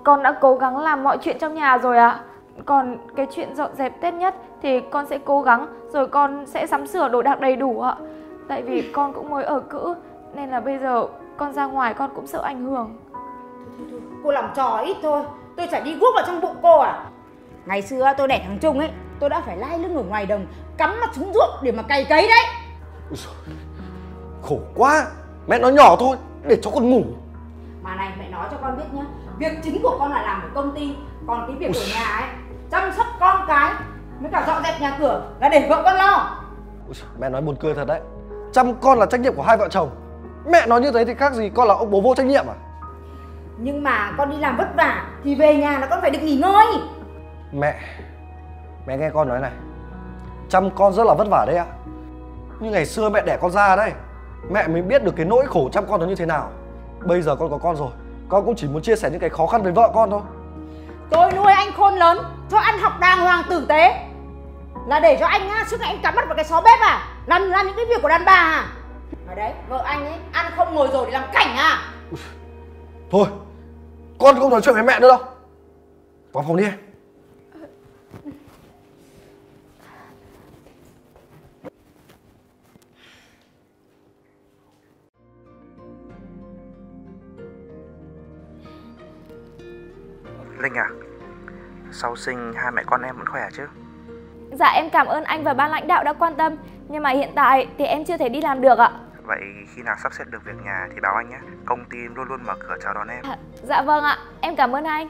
con đã cố gắng làm mọi chuyện trong nhà rồi ạ. Còn cái chuyện dọn dẹp Tết nhất thì con sẽ cố gắng, rồi con sẽ sắm sửa đồ đạc đầy đủ ạ. Tại vì con cũng mới ở cữ, nên là bây giờ con ra ngoài con cũng sợ ảnh hưởng. Thôi, cô làm trò ít thôi, tôi chả đi guốc vào trong bụng cô à. Ngày xưa tôi đẻ thằng Trung ấy, tôi đã phải lai lưng ở ngoài đồng, cắm mặt xuống ruộng để mà cày cấy đấy. Khổ quá, mẹ nó nhỏ thôi, để cho con ngủ. Mà này, mẹ nói cho con biết nhá, việc chính của con là làm ở công ty, còn cái việc ở nhà ấy, chăm sóc con cái, mới cả dọn dẹp nhà cửa là để vợ con lo. Mẹ nói buồn cười thật đấy, chăm con là trách nhiệm của hai vợ chồng. Mẹ nói như thế thì khác gì con là ông bố vô trách nhiệm à? Nhưng mà con đi làm vất vả thì về nhà là con phải được nghỉ ngơi. Mẹ nghe con nói này, chăm con rất là vất vả đấy ạ. Như ngày xưa mẹ đẻ con ra đấy, mẹ mới biết được cái nỗi khổ chăm con nó như thế nào. Bây giờ con có con rồi, con cũng chỉ muốn chia sẻ những cái khó khăn với vợ con thôi. Tôi nuôi anh khôn lớn, cho ăn học đàng hoàng tử tế, là để cho anh á, suốt ngày anh cắm mắt vào cái xó bếp à? Làm những cái việc của đàn bà à? Ở đấy, vợ anh ấy, ăn không ngồi rồi để làm cảnh à? Thôi, con không nói chuyện với mẹ nữa đâu. Vào phòng đi em. Linh à, sau sinh hai mẹ con em vẫn khỏe chứ? Dạ em cảm ơn anh và ban lãnh đạo đã quan tâm, nhưng mà hiện tại thì em chưa thể đi làm được ạ. Vậy khi nào sắp xếp được việc nhà thì báo anh nhé, công ty luôn luôn mở cửa chào đón em. Dạ vâng ạ, em cảm ơn anh.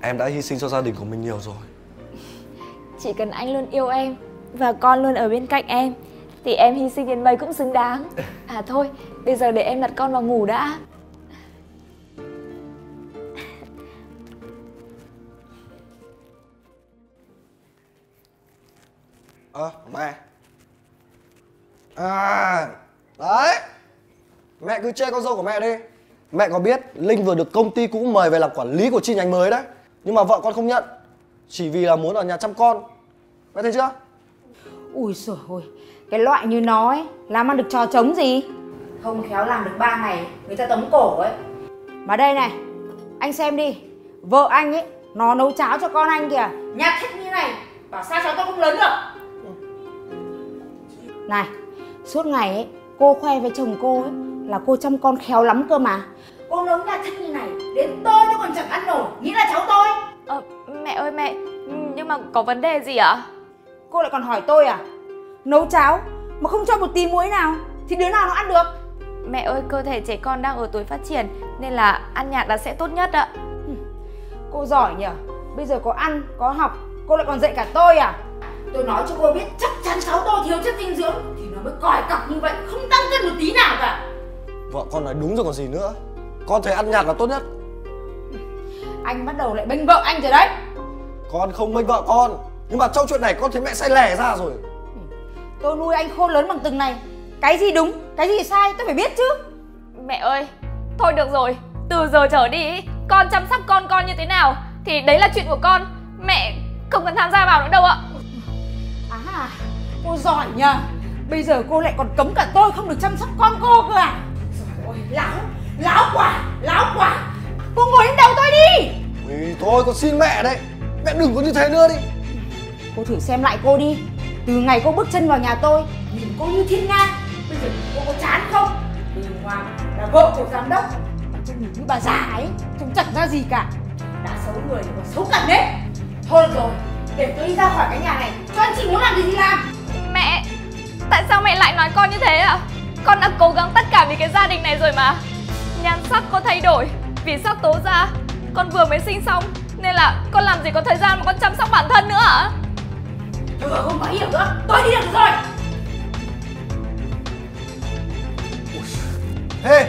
Em đã hy sinh cho gia đình của mình nhiều rồi. Chỉ cần anh luôn yêu em và con luôn ở bên cạnh em thì em hy sinh đến mấy cũng xứng đáng. À thôi, bây giờ để em đặt con vào ngủ đã. Mẹ. Đấy, mẹ cứ chê con dâu của mẹ đi. Mẹ có biết Linh vừa được công ty cũ mời về làm quản lý của chi nhánh mới đấy, nhưng mà vợ con không nhận, chỉ vì là muốn ở nhà chăm con. Mẹ thấy chưa? Ui giời ơi, cái loại như nó ấy, làm ăn được trò trống gì. Không khéo làm được 3 ngày người ta tống cổ ấy. Mà đây này, anh xem đi, vợ anh ấy, nó nấu cháo cho con anh kìa, nhạt thích như này, bảo sao cháu tôi không lớn được. Này, suốt ngày ấy, cô khoe với chồng cô ấy là cô chăm con khéo lắm cơ mà. Cô nấu nhạt thích như này, đến tôi còn chẳng ăn nổi, nghĩ là cháu tôi. Mẹ ơi mẹ, nhưng mà có vấn đề gì ạ? Cô lại còn hỏi tôi à? Nấu cháo mà không cho một tí muối nào thì đứa nào nó ăn được? Mẹ ơi, cơ thể trẻ con đang ở tuổi phát triển nên là ăn nhạt là sẽ tốt nhất ạ. Cô giỏi nhỉ, bây giờ có ăn, có học, cô lại còn dạy cả tôi à? Tôi nói cho cô biết, chắc chắn cháu tôi thiếu chất dinh dưỡng thì nó mới còi cọc như vậy, không tăng cân một tí nào cả. Vợ con nói đúng rồi còn gì nữa, con thấy ăn nhạt là tốt nhất. anh bắt đầu lại bênh vợ anh rồi đấy. Con không bênh vợ con, nhưng mà trong chuyện này con thấy mẹ sai lẻ ra rồi. Tôi nuôi anh khôn lớn bằng từng này, cái gì đúng, cái gì sai tôi phải biết chứ. Mẹ ơi, thôi được rồi, từ giờ trở đi con chăm sóc con như thế nào thì đấy là chuyện của con, mẹ không cần tham gia vào nữa đâu ạ. À, cô giỏi nhờ, bây giờ cô lại còn cấm cả tôi không được chăm sóc con cô cơ à. Ôi, láo quá, cô ngồi lên đầu tôi đi. Ui, thôi con xin mẹ đấy, mẹ đừng có như thế nữa đi. Cô thử xem lại cô đi, từ ngày cô bước chân vào nhà tôi nhìn cô như thiên nga, bây giờ cô có chán không? Vì Hoàng là vợ của giám đốc, trông nhìn như bà già ấy, trông chẳng ra gì cả, đã xấu người còn xấu cẩn đấy. Thôi rồi, để tôi đi ra khỏi cái nhà này, cho anh chị muốn làm gì thì làm. Mẹ, tại sao mẹ lại nói con như thế ạ? Con đã cố gắng tất cả vì cái gia đình này rồi mà. Nhan sắc con thay đổi vì sắc tố da, con vừa mới sinh xong nên là con làm gì có thời gian mà con chăm sóc bản thân nữa ạ? Vừa không có hiểu nữa, tôi đi được rồi. Ê!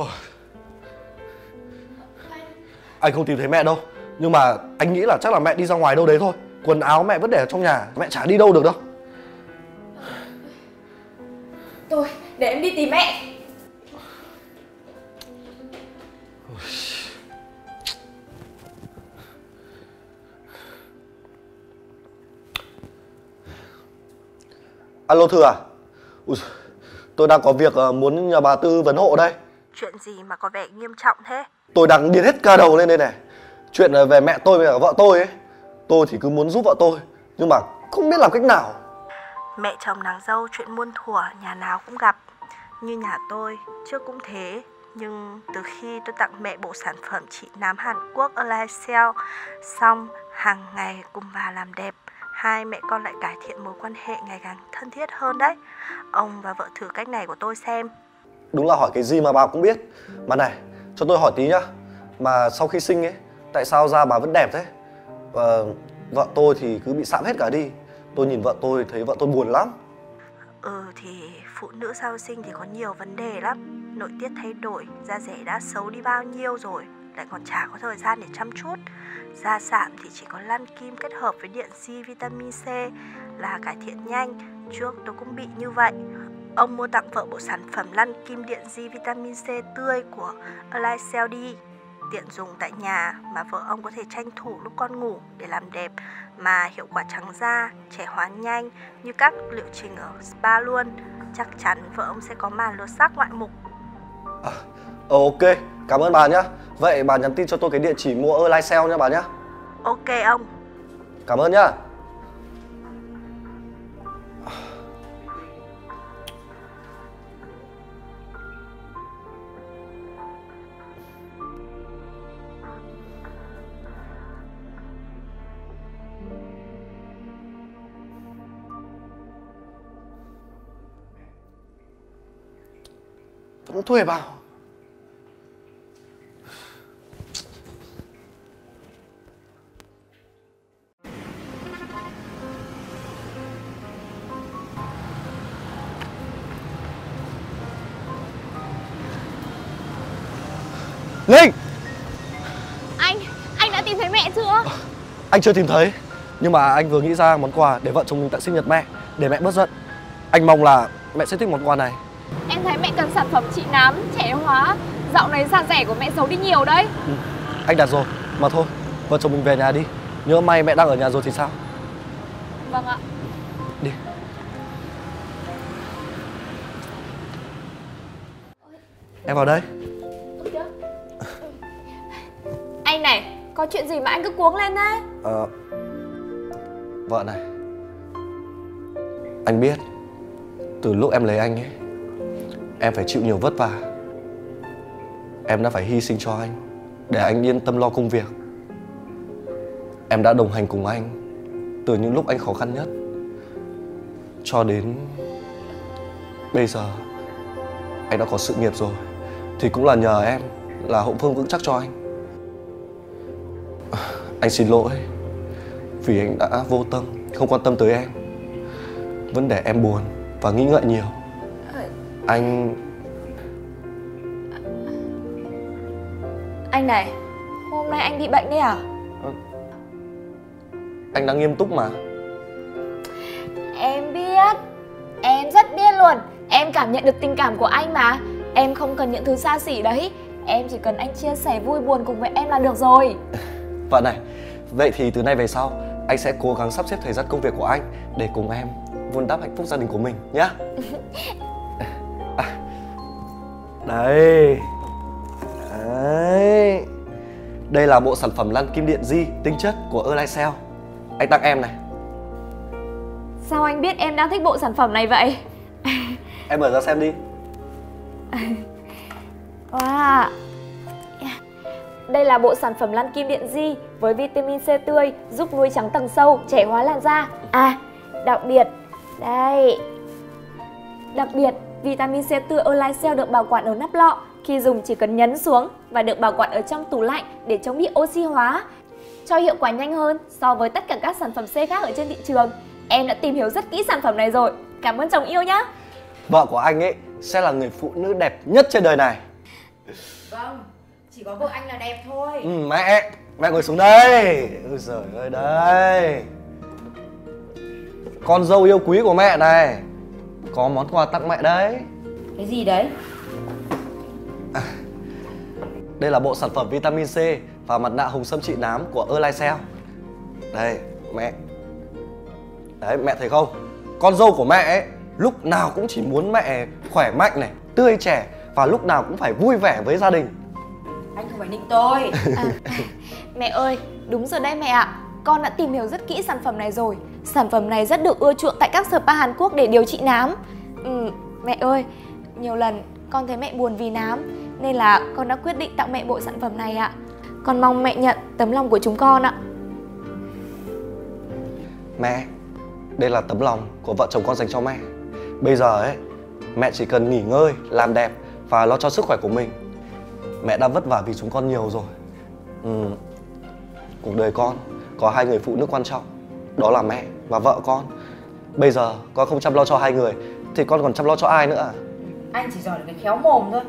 Oh. Anh không tìm thấy mẹ đâu, nhưng mà anh nghĩ là chắc là mẹ đi ra ngoài đâu đấy thôi. Quần áo mẹ vẫn để ở trong nhà, mẹ chả đi đâu được đâu. Tôi, để em đi tìm mẹ. Alo Thư à? Tôi đang có việc muốn nhờ bà tư vấn hộ đây. Chuyện gì mà có vẻ nghiêm trọng thế? Tôi đang điên hết cả đầu lên đây này. Chuyện về mẹ tôi với cả vợ tôi ấy. Tôi thì cứ muốn giúp vợ tôi, nhưng mà không biết làm cách nào. Mẹ chồng nàng dâu chuyện muôn thuở nhà nào cũng gặp. Như nhà tôi trước cũng thế. Nhưng từ khi tôi tặng mẹ bộ sản phẩm trị nám Hàn Quốc Aliseo, xong hàng ngày cùng bà làm đẹp, hai mẹ con lại cải thiện mối quan hệ ngày càng thân thiết hơn đấy. Ông và vợ thử cách này của tôi xem. Đúng là hỏi cái gì mà bà cũng biết. Mà này, cho tôi hỏi tí nhá. Mà sau khi sinh ấy, tại sao da bà vẫn đẹp thế? Vợ tôi thì cứ bị sạm hết cả đi. Tôi nhìn vợ tôi thấy vợ tôi buồn lắm. Ừ thì phụ nữ sau sinh thì có nhiều vấn đề lắm. Nội tiết thay đổi, da rẻ đã xấu đi bao nhiêu rồi, lại còn chả có thời gian để chăm chút. Da sạm thì chỉ có lăn kim kết hợp với điện C, vitamin C là cải thiện nhanh. Trước tôi cũng bị như vậy. Ông mua tặng vợ bộ sản phẩm lăn kim điện di vitamin C tươi của Alicel đi. Tiện dùng tại nhà mà vợ ông có thể tranh thủ lúc con ngủ để làm đẹp. Mà hiệu quả trắng da, trẻ hóa nhanh như các liệu trình ở spa luôn. Chắc chắn vợ ông sẽ có màn lột xác ngoại mục. Ok, cảm ơn bà nhá. Vậy bà nhắn tin cho tôi cái địa chỉ mua Alicel nha bà nhá. Ok ông. Cảm ơn nhá. Cũng thuê vào. Linh! Anh đã tìm thấy mẹ chưa? Anh chưa tìm thấy, nhưng mà anh vừa nghĩ ra món quà để vợ chồng mình tặng sinh nhật mẹ, để mẹ bớt giận. Anh mong là mẹ sẽ thích món quà này. Em thấy mẹ cần sản phẩm chị nám, trẻ hóa. Dạo này da rẻ của mẹ xấu đi nhiều đấy. Ừ, anh đặt rồi. Mà thôi, vợ chồng mình về nhà đi. Nhớ may mẹ đang ở nhà rồi thì sao? Vâng ạ. Đi. Em vào đây. Anh này, có chuyện gì mà anh cứ cuống lên thế? Vợ này, anh biết từ lúc em lấy anh ấy, em phải chịu nhiều vất vả. Em đã phải hy sinh cho anh để anh yên tâm lo công việc. Em đã đồng hành cùng anh từ những lúc anh khó khăn nhất cho đến bây giờ anh đã có sự nghiệp rồi. Thì cũng là nhờ em là hậu phương vững chắc cho anh. Anh xin lỗi vì anh đã vô tâm, không quan tâm tới em, vẫn để em buồn và nghĩ ngợi nhiều. Anh này, hôm nay anh bị bệnh đấy à? Anh đang nghiêm túc mà. Em biết, em rất biết luôn. Em cảm nhận được tình cảm của anh mà. Em không cần những thứ xa xỉ đấy. Em chỉ cần anh chia sẻ vui buồn cùng với em là được rồi. Vợ này, vậy thì từ nay về sau anh sẽ cố gắng sắp xếp thời gian công việc của anh để cùng em vun đắp hạnh phúc gia đình của mình nhá. Đây. Đấy. Đây là bộ sản phẩm lăn kim điện di tinh chất của Alicel. Anh tặng em này. Sao anh biết em đang thích bộ sản phẩm này vậy? Em mở ra xem đi. Wow. Đây là bộ sản phẩm lăn kim điện di với vitamin C tươi giúp nuôi trắng tầng sâu, trẻ hóa làn da. À, đặc biệt đây. Đặc biệt vitamin C tươi Alicel được bảo quản ở nắp lọ, khi dùng chỉ cần nhấn xuống và được bảo quản ở trong tủ lạnh để chống bị oxy hóa, cho hiệu quả nhanh hơn so với tất cả các sản phẩm C khác ở trên thị trường. Em đã tìm hiểu rất kỹ sản phẩm này rồi. Cảm ơn chồng yêu nhá. Vợ của anh ấy sẽ là người phụ nữ đẹp nhất trên đời này. Vâng, chỉ có vợ anh là đẹp thôi. Ừ, mẹ ngồi xuống đây. Ôi giời ơi, đây. Con dâu yêu quý của mẹ này, có món quà tặng mẹ đấy. Cái gì đấy? À, đây là bộ sản phẩm vitamin C và mặt nạ hồng sâm trị nám của Aliseo. Đây, mẹ. Đấy, mẹ thấy không? Con dâu của mẹ ấy lúc nào cũng chỉ muốn mẹ khỏe mạnh này, tươi trẻ và lúc nào cũng phải vui vẻ với gia đình. Anh không phải định tôi. Mẹ ơi, đúng rồi đấy mẹ ạ. Con đã tìm hiểu rất kỹ sản phẩm này rồi. Sản phẩm này rất được ưa chuộng tại các spa Hàn Quốc để điều trị nám. Ừ, mẹ ơi, nhiều lần con thấy mẹ buồn vì nám nên là con đã quyết định tặng mẹ bộ sản phẩm này ạ. Con mong mẹ nhận tấm lòng của chúng con ạ. Mẹ, đây là tấm lòng của vợ chồng con dành cho mẹ. Bây giờ ấy, mẹ chỉ cần nghỉ ngơi, làm đẹp và lo cho sức khỏe của mình. Mẹ đã vất vả vì chúng con nhiều rồi. Cuộc đời con có hai người phụ nữ quan trọng, đó là mẹ và vợ con. Bây giờ con không chăm lo cho hai người thì con còn chăm lo cho ai nữa à? Anh chỉ giỏi được cái khéo mồm thôi.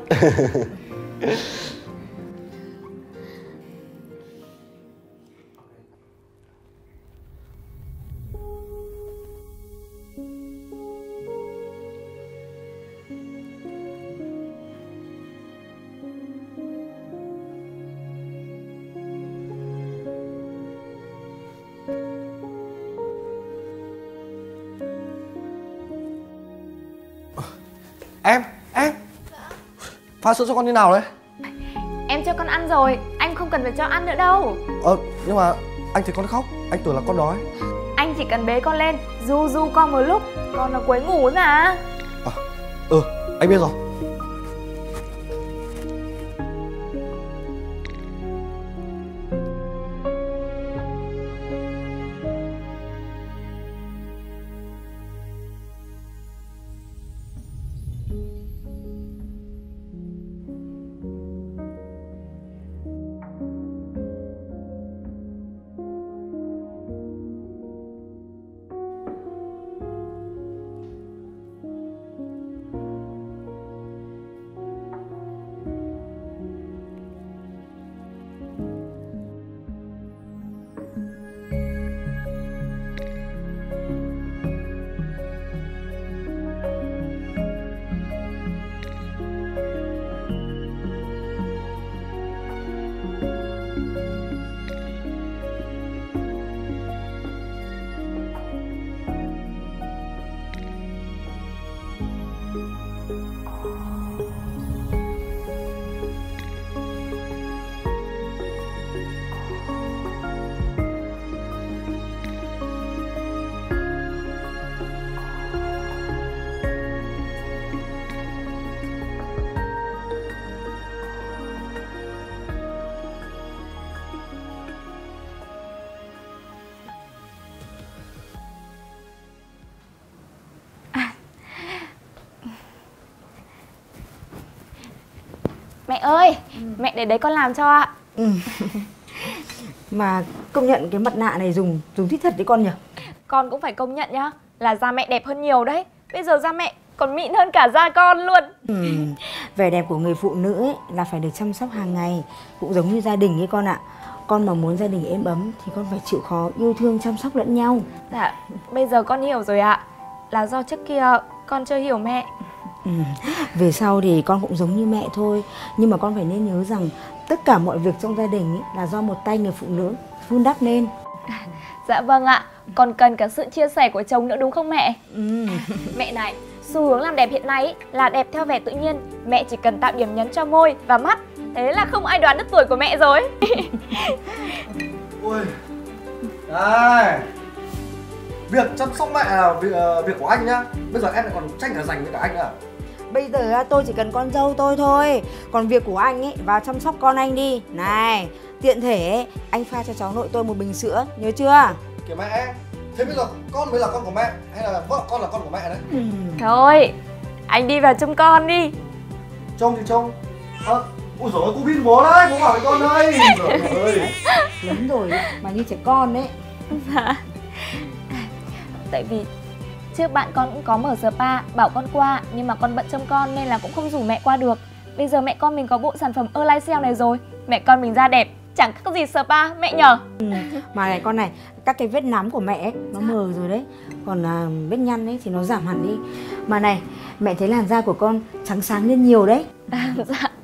Em pha sữa cho con như nào đấy? Em cho con ăn rồi, anh không cần phải cho ăn nữa đâu. Nhưng mà anh thấy con khóc, anh tưởng là con đói. Anh chỉ cần bế con lên, du con một lúc, con nó quấy ngủ ấy mà. Anh biết rồi. ơi, mẹ để đấy con làm cho ạ. Mà công nhận cái mặt nạ này dùng thích thật đấy con nhỉ. Con cũng phải công nhận nhá, là da mẹ đẹp hơn nhiều đấy. Bây giờ da mẹ còn mịn hơn cả da con luôn. Vẻ đẹp của người phụ nữ ấy, là phải được chăm sóc hàng ngày, cũng giống như gia đình ấy con ạ. Con mà muốn gia đình êm ấm thì con phải chịu khó yêu thương chăm sóc lẫn nhau. Dạ, bây giờ con hiểu rồi ạ. Là do trước kia con chưa hiểu mẹ. Về sau thì con cũng giống như mẹ thôi. Nhưng mà con phải nên nhớ rằng tất cả mọi việc trong gia đình ấy là do một tay người phụ nữ vun đắp nên. Dạ vâng ạ, còn cần cả sự chia sẻ của chồng nữa đúng không mẹ? Mẹ này, xu hướng làm đẹp hiện nay ấy, là đẹp theo vẻ tự nhiên. Mẹ chỉ cần tạo điểm nhấn cho môi và mắt, thế là không ai đoán được tuổi của mẹ rồi. Ui, đây, việc chăm sóc mẹ là việc của anh nhá. Bây giờ em lại còn tranh cả giành với cả anh nữa. Bây giờ tôi chỉ cần con dâu tôi thôi, còn việc của anh ấy vào chăm sóc con anh đi. Này, tiện thể anh pha cho cháu nội tôi một bình sữa, nhớ chưa? Kìa mẹ, thế bây giờ con mới là con của mẹ hay là vợ con là con của mẹ đấy? Thôi, anh đi vào trông con đi. Trông thì trông. Ôi giời ơi, cô Bin bố đấy, bố bảo với con đây. Lớn rồi mà như trẻ con đấy. Dạ. Tại vì trước bạn con cũng có mở spa, bảo con qua, nhưng mà con bận trông con nên là cũng không rủ mẹ qua được. Bây giờ mẹ con mình có bộ sản phẩm Aliseo này rồi, mẹ con mình da đẹp, chẳng có gì spa mẹ nhờ. Mà này con này, các cái vết nám của mẹ ấy, nó mờ rồi đấy. Còn vết nhăn ấy thì nó giảm hẳn đi. Mà này, mẹ thấy làn da của con trắng sáng lên nhiều đấy. Dạ.